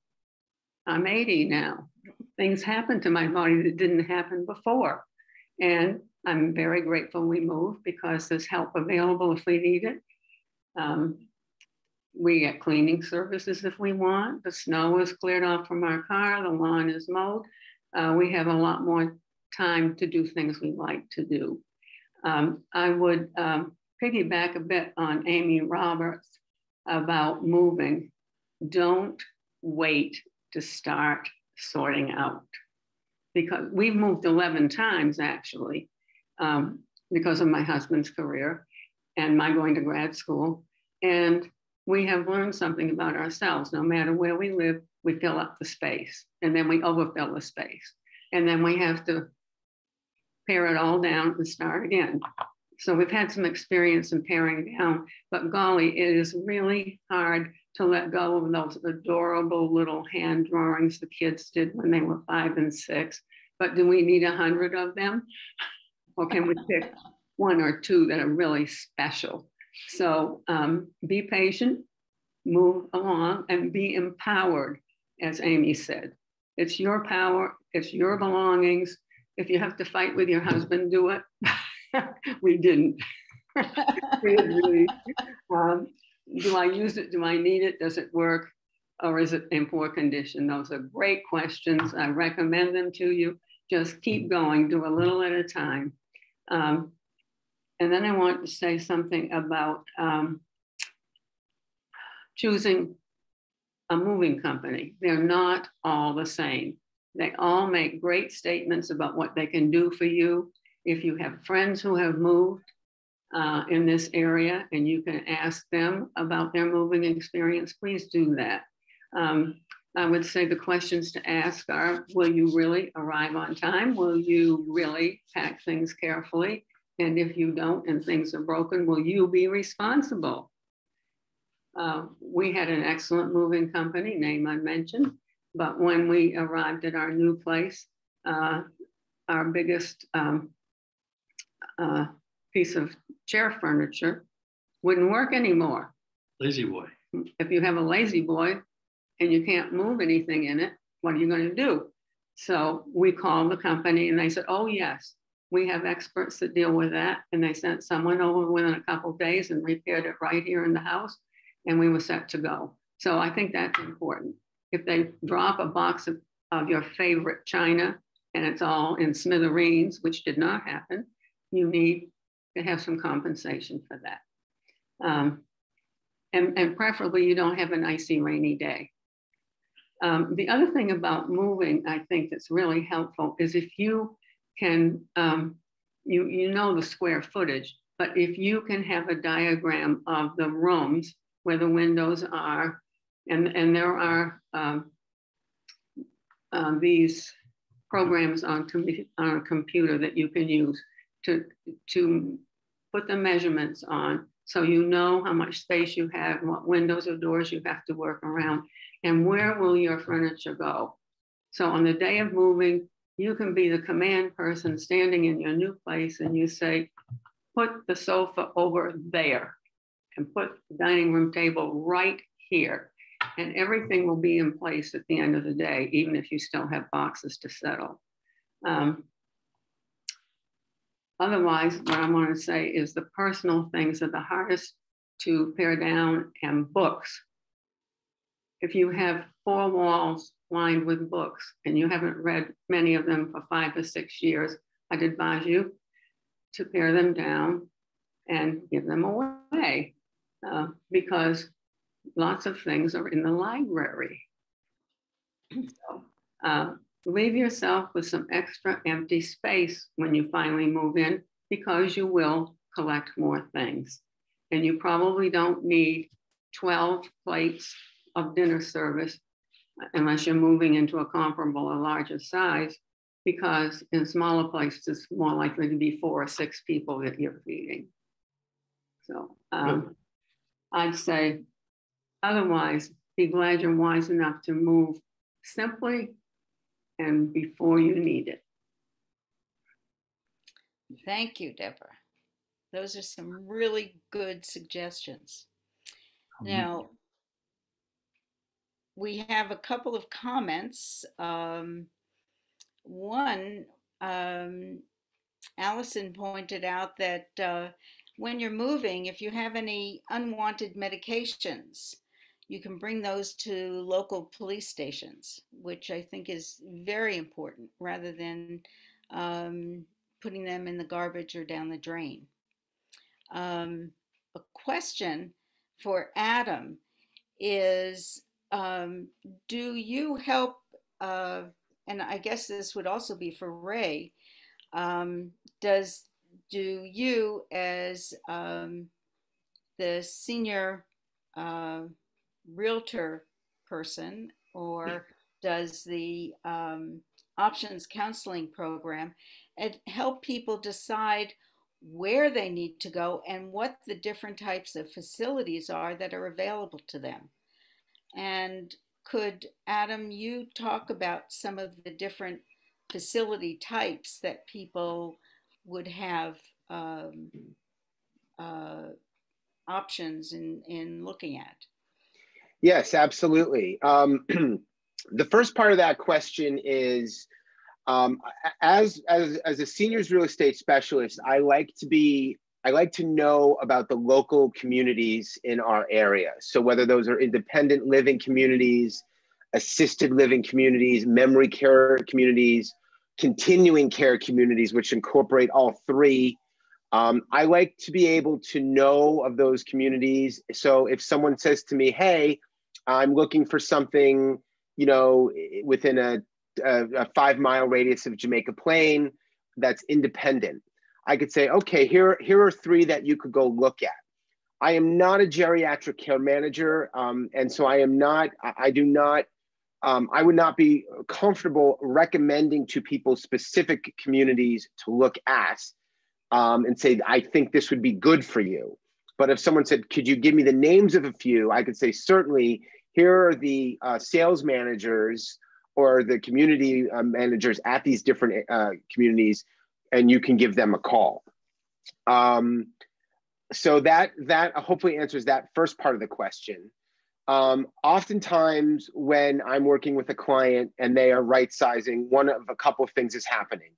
I'm 80 now. Things happened to my body that didn't happen before. And I'm very grateful we moved because there's help available if we need it. We get cleaning services if we want. The snow is cleared off from our car. The lawn is mowed. We have a lot more time to do things we like to do. I would piggyback a bit on Amy Roberts about moving. Don't wait to start sorting out, because we've moved 11 times actually because of my husband's career and my going to grad school. And we have learned something about ourselves. No matter where we live, we fill up the space and then we overfill the space. And then we have to pare it all down and start again. So we've had some experience in paring down, but golly, it is really hard to let go of those adorable little hand drawings the kids did when they were 5 and 6. But do we need 100 of them? Or can we pick 1 or 2 that are really special? So be patient, move along, and be empowered, as Amy said. It's your power, it's your belongings. If you have to fight with your husband, do it. We didn't. Really. Do I use it? Do I need it? Does it work? Or is it in poor condition? Those are great questions. I recommend them to you. Just keep going, do a little at a time. And then I want to say something about choosing a moving company. They're not all the same. They all make great statements about what they can do for you. If you have friends who have moved in this area and you can ask them about their moving experience, please do that. I would say the questions to ask are, will you really arrive on time? Will you really pack things carefully? And if you don't and things are broken, will you be responsible? We had an excellent moving company, name unmentioned, but when we arrived at our new place, our biggest piece of chair furniture wouldn't work anymore. Lazy boy. If you have a lazy boy and you can't move anything in it, what are you going to do? So we called the company and they said, oh yes, we have experts that deal with that. And they sent someone over within a couple of days and repaired it right here in the house. And we were set to go. So I think that's important. If they drop a box of your favorite china and it's all in smithereens, which did not happen, you need to have some compensation for that. And preferably you don't have an icy rainy day. The other thing about moving, I think that's really helpful is if you can, you know the square footage, but if you can have a diagram of the rooms where the windows are, and there are these programs on a computer that you can use to put the measurements on, so you know how much space you have, what windows or doors you have to work around, and where will your furniture go. So on the day of moving, you can be the command person standing in your new place, and you say, put the sofa over there and put the dining room table right here. And everything will be in place at the end of the day, even if you still have boxes to settle. Otherwise, what I want to say is the personal things are the hardest to pare down, and books. If you have four walls lined with books and you haven't read many of them for 5 or 6 years, I'd advise you to pare them down and give them away, because lots of things are in the library. So, leave yourself with some extra empty space when you finally move in, because you will collect more things. And you probably don't need 12 plates of dinner service unless you're moving into a comparable or larger size, because in smaller places, it's more likely to be 4 or 6 people that you're feeding. So I'd say, otherwise, be glad you're wise enough to move simply and before you need it. Thank you, Deborah. Those are some really good suggestions. Now, we have a couple of comments. Allison pointed out that when you're moving, if you have any unwanted medications, you can bring those to local police stations, which I think is very important, rather than putting them in the garbage or down the drain. A question for Adam is, do you help, and I guess this would also be for Ray, do you as the senior realtor person, or does the options counseling program help people decide where they need to go and what the different types of facilities are that are available to them? And could, Adam, you talk about some of the different facility types that people would have options in looking at? Yes, absolutely. The first part of that question is, as a seniors real estate specialist, I like to know about the local communities in our area. So whether those are independent living communities, assisted living communities, memory care communities, continuing care communities, which incorporate all three, I like to be able to know of those communities. So if someone says to me, hey, I'm looking for something, you know, within a 5-mile radius of Jamaica Plain that's independent, I could say, okay, here are 3 that you could go look at. I am not a geriatric care manager, and so I am not, I would not be comfortable recommending to people specific communities to look at and say, I think this would be good for you. But if someone said, could you give me the names of a few? I could say, certainly, here are the sales managers or the community managers at these different communities, and you can give them a call. So that hopefully answers that first part of the question. Oftentimes when I'm working with a client and they are right-sizing, one of a couple of things is happening.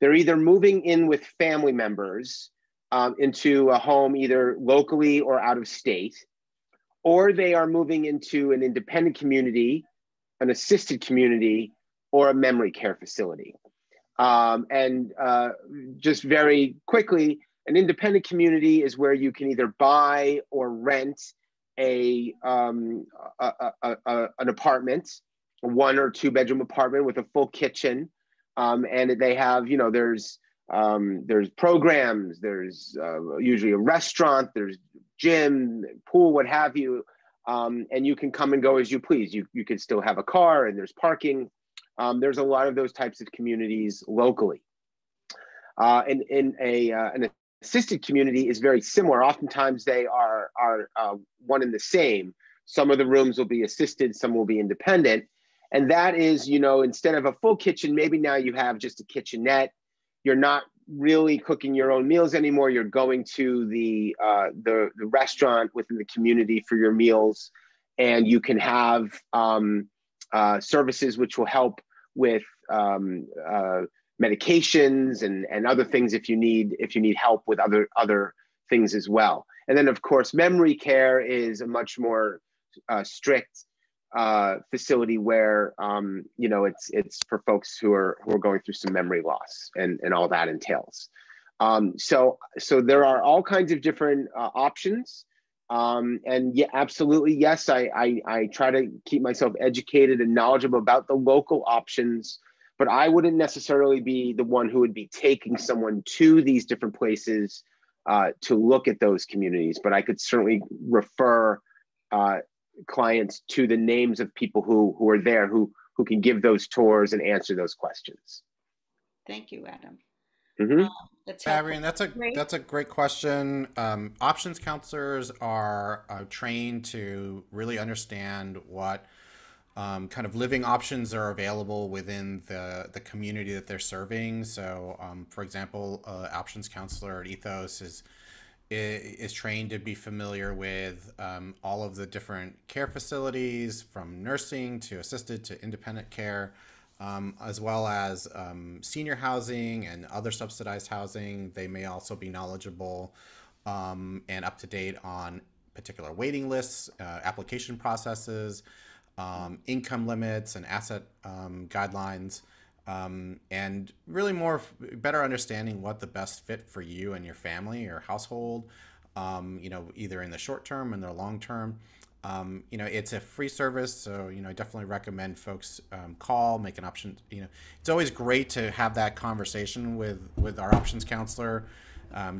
They're either moving in with family members into a home either locally or out of state, or they are moving into an independent community, an assisted community, or a memory care facility. Just very quickly, an independent community is where you can either buy or rent an apartment one or two bedroom apartment with a full kitchen. And they have, you know, there's programs, there's usually a restaurant, there's gym, pool, what have you. And you can come and go as you please. You can still have a car and there's parking. There's a lot of those types of communities locally. And an assisted community is very similar. Oftentimes they are one and the same. Some of the rooms will be assisted, some will be independent. And that is, you know, instead of a full kitchen, maybe now you have just a kitchenette. You're not really cooking your own meals anymore. You're going to the restaurant within the community for your meals. And you can have services which will help with medications and other things if you need help with other things as well. And then of course, memory care is a much more strict facility where you know, it's for folks who are going through some memory loss and all that entails. So there are all kinds of different options. And yeah, absolutely, yes, I try to keep myself educated and knowledgeable about the local options, but I wouldn't necessarily be the one who would be taking someone to these different places to look at those communities. But I could certainly refer clients to the names of people who are there, who can give those tours and answer those questions. Thank you, Adam. Mm-hmm. Fabrienne, that's a great question. Options counselors are trained to really understand what kind of living options are available within the community that they're serving. So, for example, options counselor at Ethos is trained to be familiar with all of the different care facilities, from nursing to assisted to independent care, as well as senior housing and other subsidized housing. They may also be knowledgeable and up to date on particular waiting lists, application processes, income limits and asset guidelines, and really better understanding what the best fit for you and your family or household, you know, either in the short term and the long term. You know, it's a free service, so, you know, I definitely recommend folks call, make an option. You know, it's always great to have that conversation with our options counselor,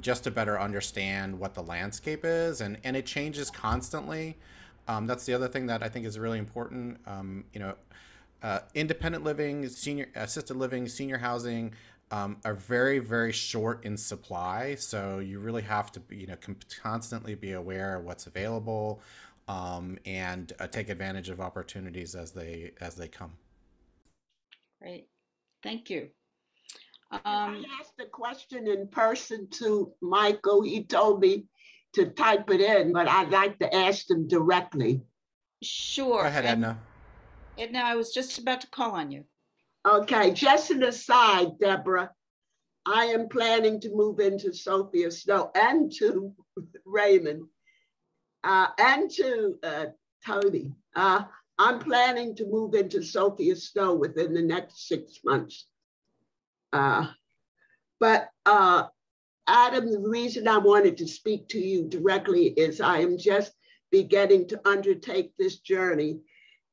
just to better understand what the landscape is, and it changes constantly. That's the other thing that I think is really important. You know, independent living, assisted living, senior housing are very, very short in supply. So you really have to, you know, constantly be aware of what's available and take advantage of opportunities as they come. Great, thank you. I asked the question in person to Michael. He told me to type it in, but I'd like to ask them directly. Sure. Go ahead, Edna. Edna, I was just about to call on you. Okay, just an aside, Deborah, I am planning to move into Sophia Snow and to Raymond and to Toddie. I'm planning to move into Sophia Snow within the next 6 months. But Adam, the reason I wanted to speak to you directly is I am just beginning to undertake this journey.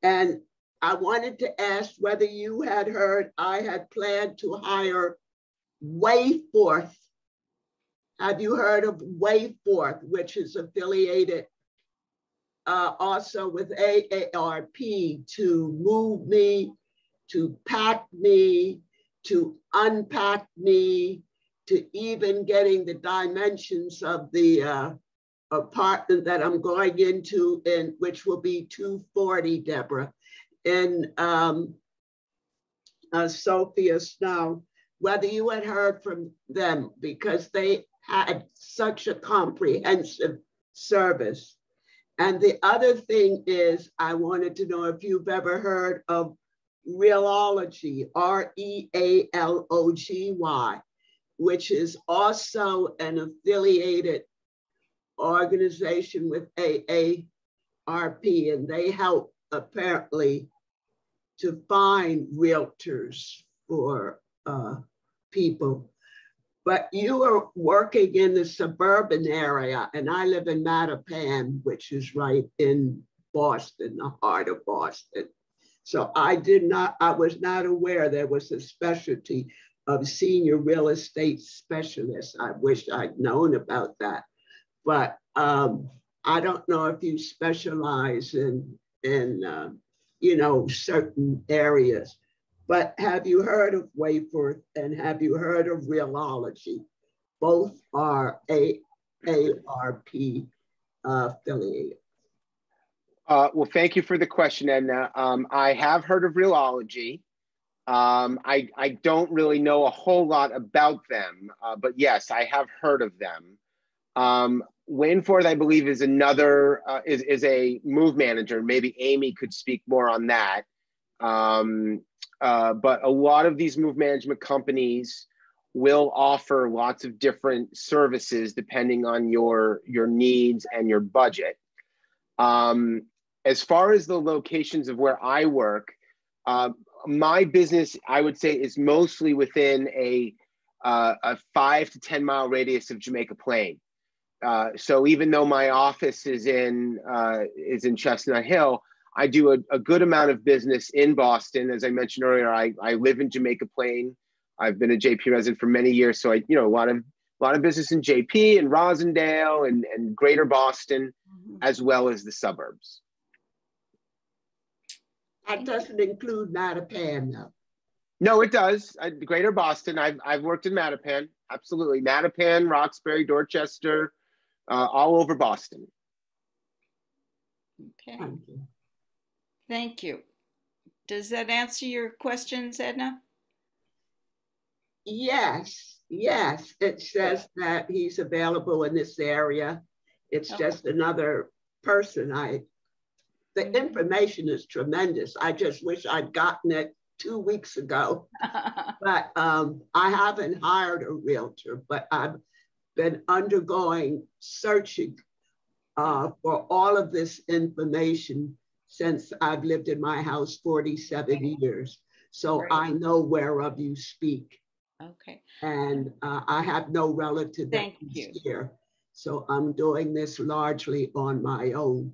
And I wanted to ask whether you had heard I had planned to hire Wayforth. Have you heard of Wayforth, which is affiliated also with AARP, to move me, to pack me, to unpack me, to even getting the dimensions of the apartment that I'm going into, and which will be 240, Deborah, in Sophia Snow, whether you had heard from them, because they had such a comprehensive service. And the other thing is, I wanted to know if you've ever heard of Realogy, R-E-A-L-O-G-Y, which is also an affiliated organization with AARP, and they help apparently to find realtors for people. But you are working in the suburban area, and I live in Mattapan, which is right in Boston, the heart of Boston. So I was not aware there was a specialty of senior real estate specialists. I wish I'd known about that. But I don't know if you specialize in you know, certain areas. But have you heard of Wayforth and have you heard of Realogy? Both are AARP affiliated. Well, thank you for the question, Edna. I have heard of Realogy. I don't really know a whole lot about them, but yes, I have heard of them. Wayforth, I believe, is another, is a move manager. Maybe Amy could speak more on that. But a lot of these move management companies will offer lots of different services depending on your needs and your budget. As far as the locations of where I work, my business, I would say, is mostly within a 5 to 10 mile radius of Jamaica Plain. So even though my office is in Chestnut Hill, I do a good amount of business in Boston. As I mentioned earlier, I live in Jamaica Plain. I've been a JP resident for many years, so a lot of business in JP and Rosendale and Greater Boston, as well as the suburbs. That doesn't include Mattapan, though. No, it does. Greater Boston. I've worked in Mattapan. Absolutely, Mattapan, Roxbury, Dorchester, all over Boston. Okay. Thank you. Does that answer your questions, Edna? Yes, yes. It says that he's available in this area. It's just another person. The information is tremendous. I just wish I'd gotten it 2 weeks ago. But I haven't hired a realtor, but I've been undergoing searching for all of this information since I've lived in my house 47 years. So great. I know whereof you speak. Okay. And I have no relative here. So I'm doing this largely on my own.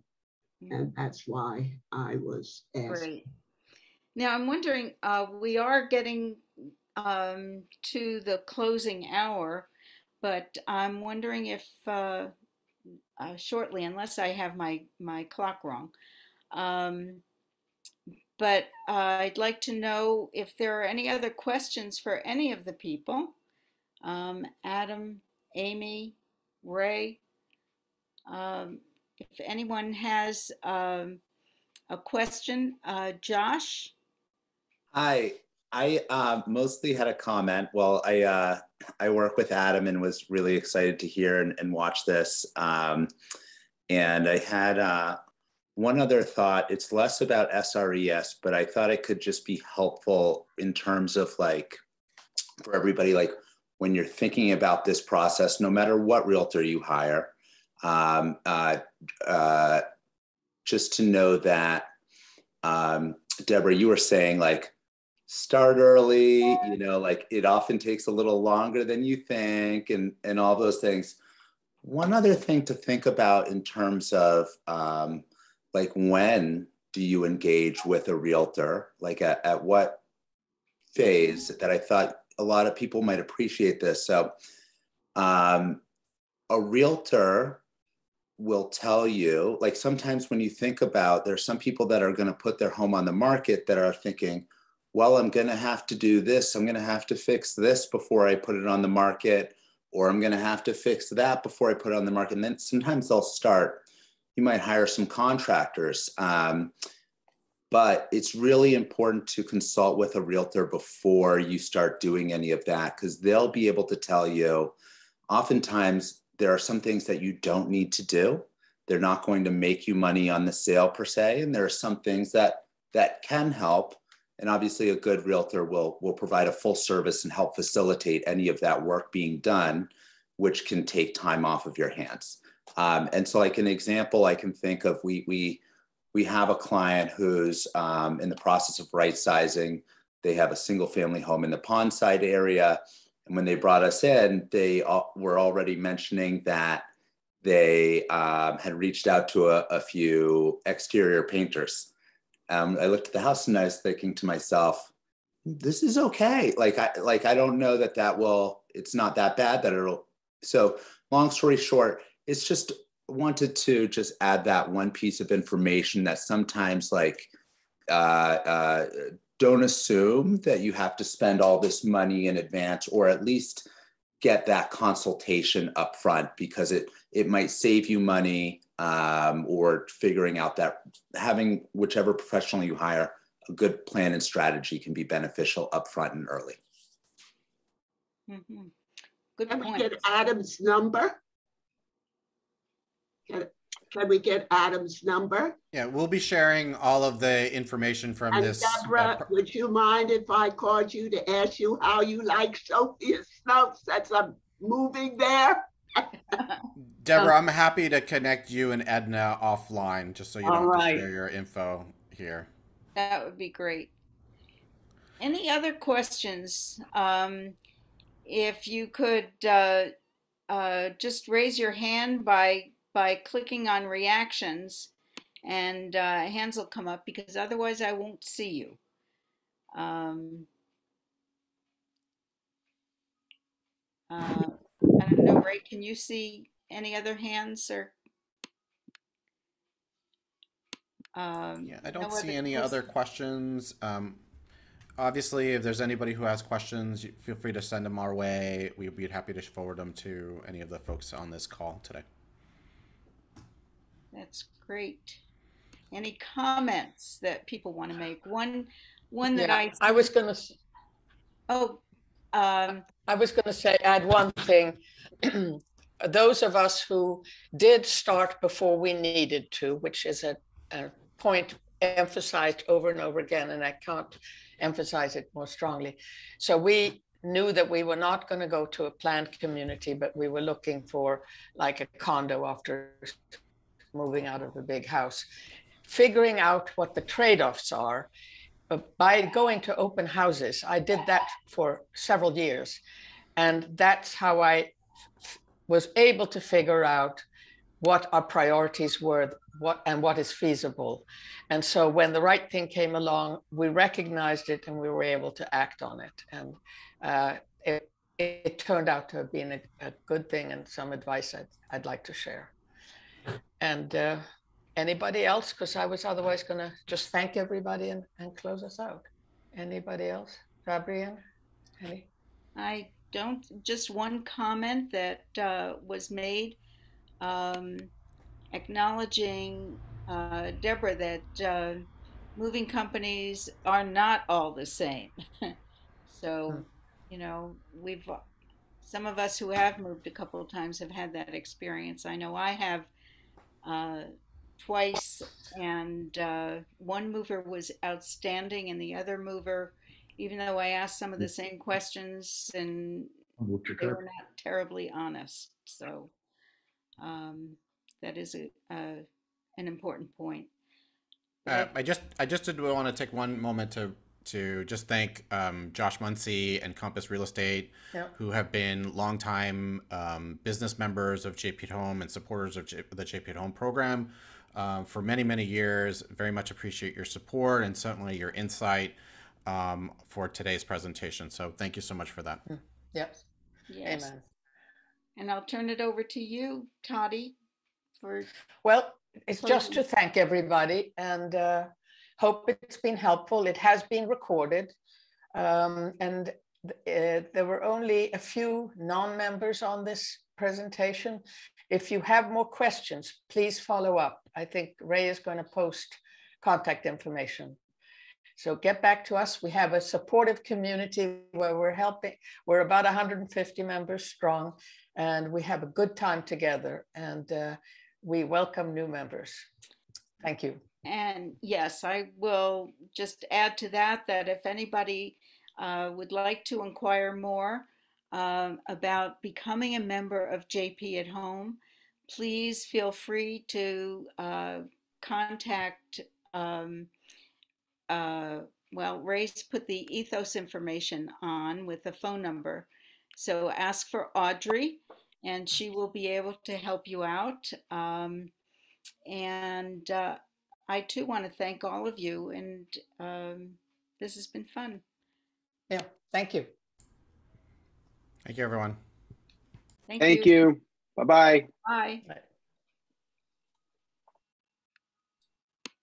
Yeah. And that's why I was asked. Great. Now I'm wondering, we are getting to the closing hour, but I'm wondering if shortly, unless I have my clock wrong, but I'd like to know if there are any other questions for any of the people. Adam, Amy, Ray, if anyone has a question, Josh? Hi, I mostly had a comment. Well, I work with Adam and was really excited to hear and watch this. And I had one other thought. It's less about SRES, but I thought it could just be helpful in terms of, like, for everybody, like when you're thinking about this process, no matter what realtor you hire, just to know that, Deborah, you were saying, like, start early, you know, like it often takes a little longer than you think and all those things. One other thing to think about in terms of, like, when do you engage with a realtor? Like at what phase? That I thought a lot of people might appreciate this. So a realtor will tell you, like, sometimes when you think about, there's some people that are gonna put their home on the market that are thinking, well, I'm gonna have to do this. I'm gonna have to fix this before I put it on the market, or I'm gonna have to fix that before I put it on the market. And then sometimes they'll start. You might hire some contractors, but it's really important to consult with a realtor before you start doing any of that, because they'll be able to tell you, oftentimes there are some things that you don't need to do. They're not going to make you money on the sale per se, and there are some things that can help. And obviously a good realtor will provide a full service and help facilitate any of that work being done, which can take time off of your hands. And so, like, an example I can think of, we have a client who's in the process of right sizing. They have a single family home in the Pondside area. And when they brought us in, they were already mentioning that they had reached out to a few exterior painters. I looked at the house and I was thinking to myself, this is okay. Like I don't know that that will, it's not that bad that it'll, so long story short, it's just wanted to just add that one piece of information that sometimes don't assume that you have to spend all this money in advance, or at least get that consultation up front, because it might save you money, or figuring out that having whichever professional you hire, a good plan and strategy can be beneficial up front and early. Mm-hmm. Good point. Can we get Adam's number? Can we get Adam's number? Yeah, we'll be sharing all of the information from and this. Deborah, would you mind if I called you to ask you how you like Sophia Snow since I'm moving there? Deborah, I'm happy to connect you and Edna offline, just so you don't have to share your info here. That would be great. Any other questions? If you could just raise your hand by clicking on reactions, and hands will come up, because otherwise I won't see you. I don't know, Ray, can you see any other hands? Or yeah, I don't see any other questions. Obviously, if there's anybody who has questions, feel free to send them our way. We'd be happy to forward them to any of the folks on this call today. That's great. Any comments that people want to make? One that I was going to. Oh, I was going to say, add one thing. Those of us who did start before we needed to, which is a point emphasized over and over again, and I can't emphasize it more strongly. So we knew that we were not going to go to a planned community, but we were looking for like a condo after moving out of the big house, figuring out what the trade-offs are by going to open houses. I did that for several years, and that's how I was able to figure out what our priorities were, what is feasible. And so when the right thing came along, we recognized it and we were able to act on it. And it turned out to have been a good thing, and some advice I'd like to share. And anybody else? Because I was otherwise going to just thank everybody and close us out. Anybody else? Fabrienne? Any? I don't, just one comment that was made, acknowledging, Deborah, that moving companies are not all the same. So, you know, some of us who have moved a couple of times have had that experience. I know I have twice, and one mover was outstanding, and the other mover, even though I asked some of the same questions, and they were not terribly honest. So that is an important point. I just did want to take one moment to just thank Josh Muncie and Compass Real Estate, who have been longtime business members of JP at Home and supporters of the JP at Home program for many, many years. Very much appreciate your support and certainly your insight for today's presentation. So thank you so much for that. Yes. Amen. And I'll turn it over to you, Toddie. Well, it's closing. Just to thank everybody, and hope it's been helpful. It has been recorded, and there were only a few non-members on this presentation. If you have more questions, please follow up. I think Ray is going to post contact information. So get back to us. We have a supportive community where we're helping. We're about 150 members strong, and we have a good time together, and we welcome new members. Thank you. And yes, I will just add to that, that if anybody would like to inquire more about becoming a member of JP at Home, please feel free to contact, well, Ray's put the Ethos information on with the phone number. So ask for Audrey, and she will be able to help you out. And I too want to thank all of you, and this has been fun. Yeah, thank you. Thank you, everyone. Thank you. Bye-bye. Bye. Bye.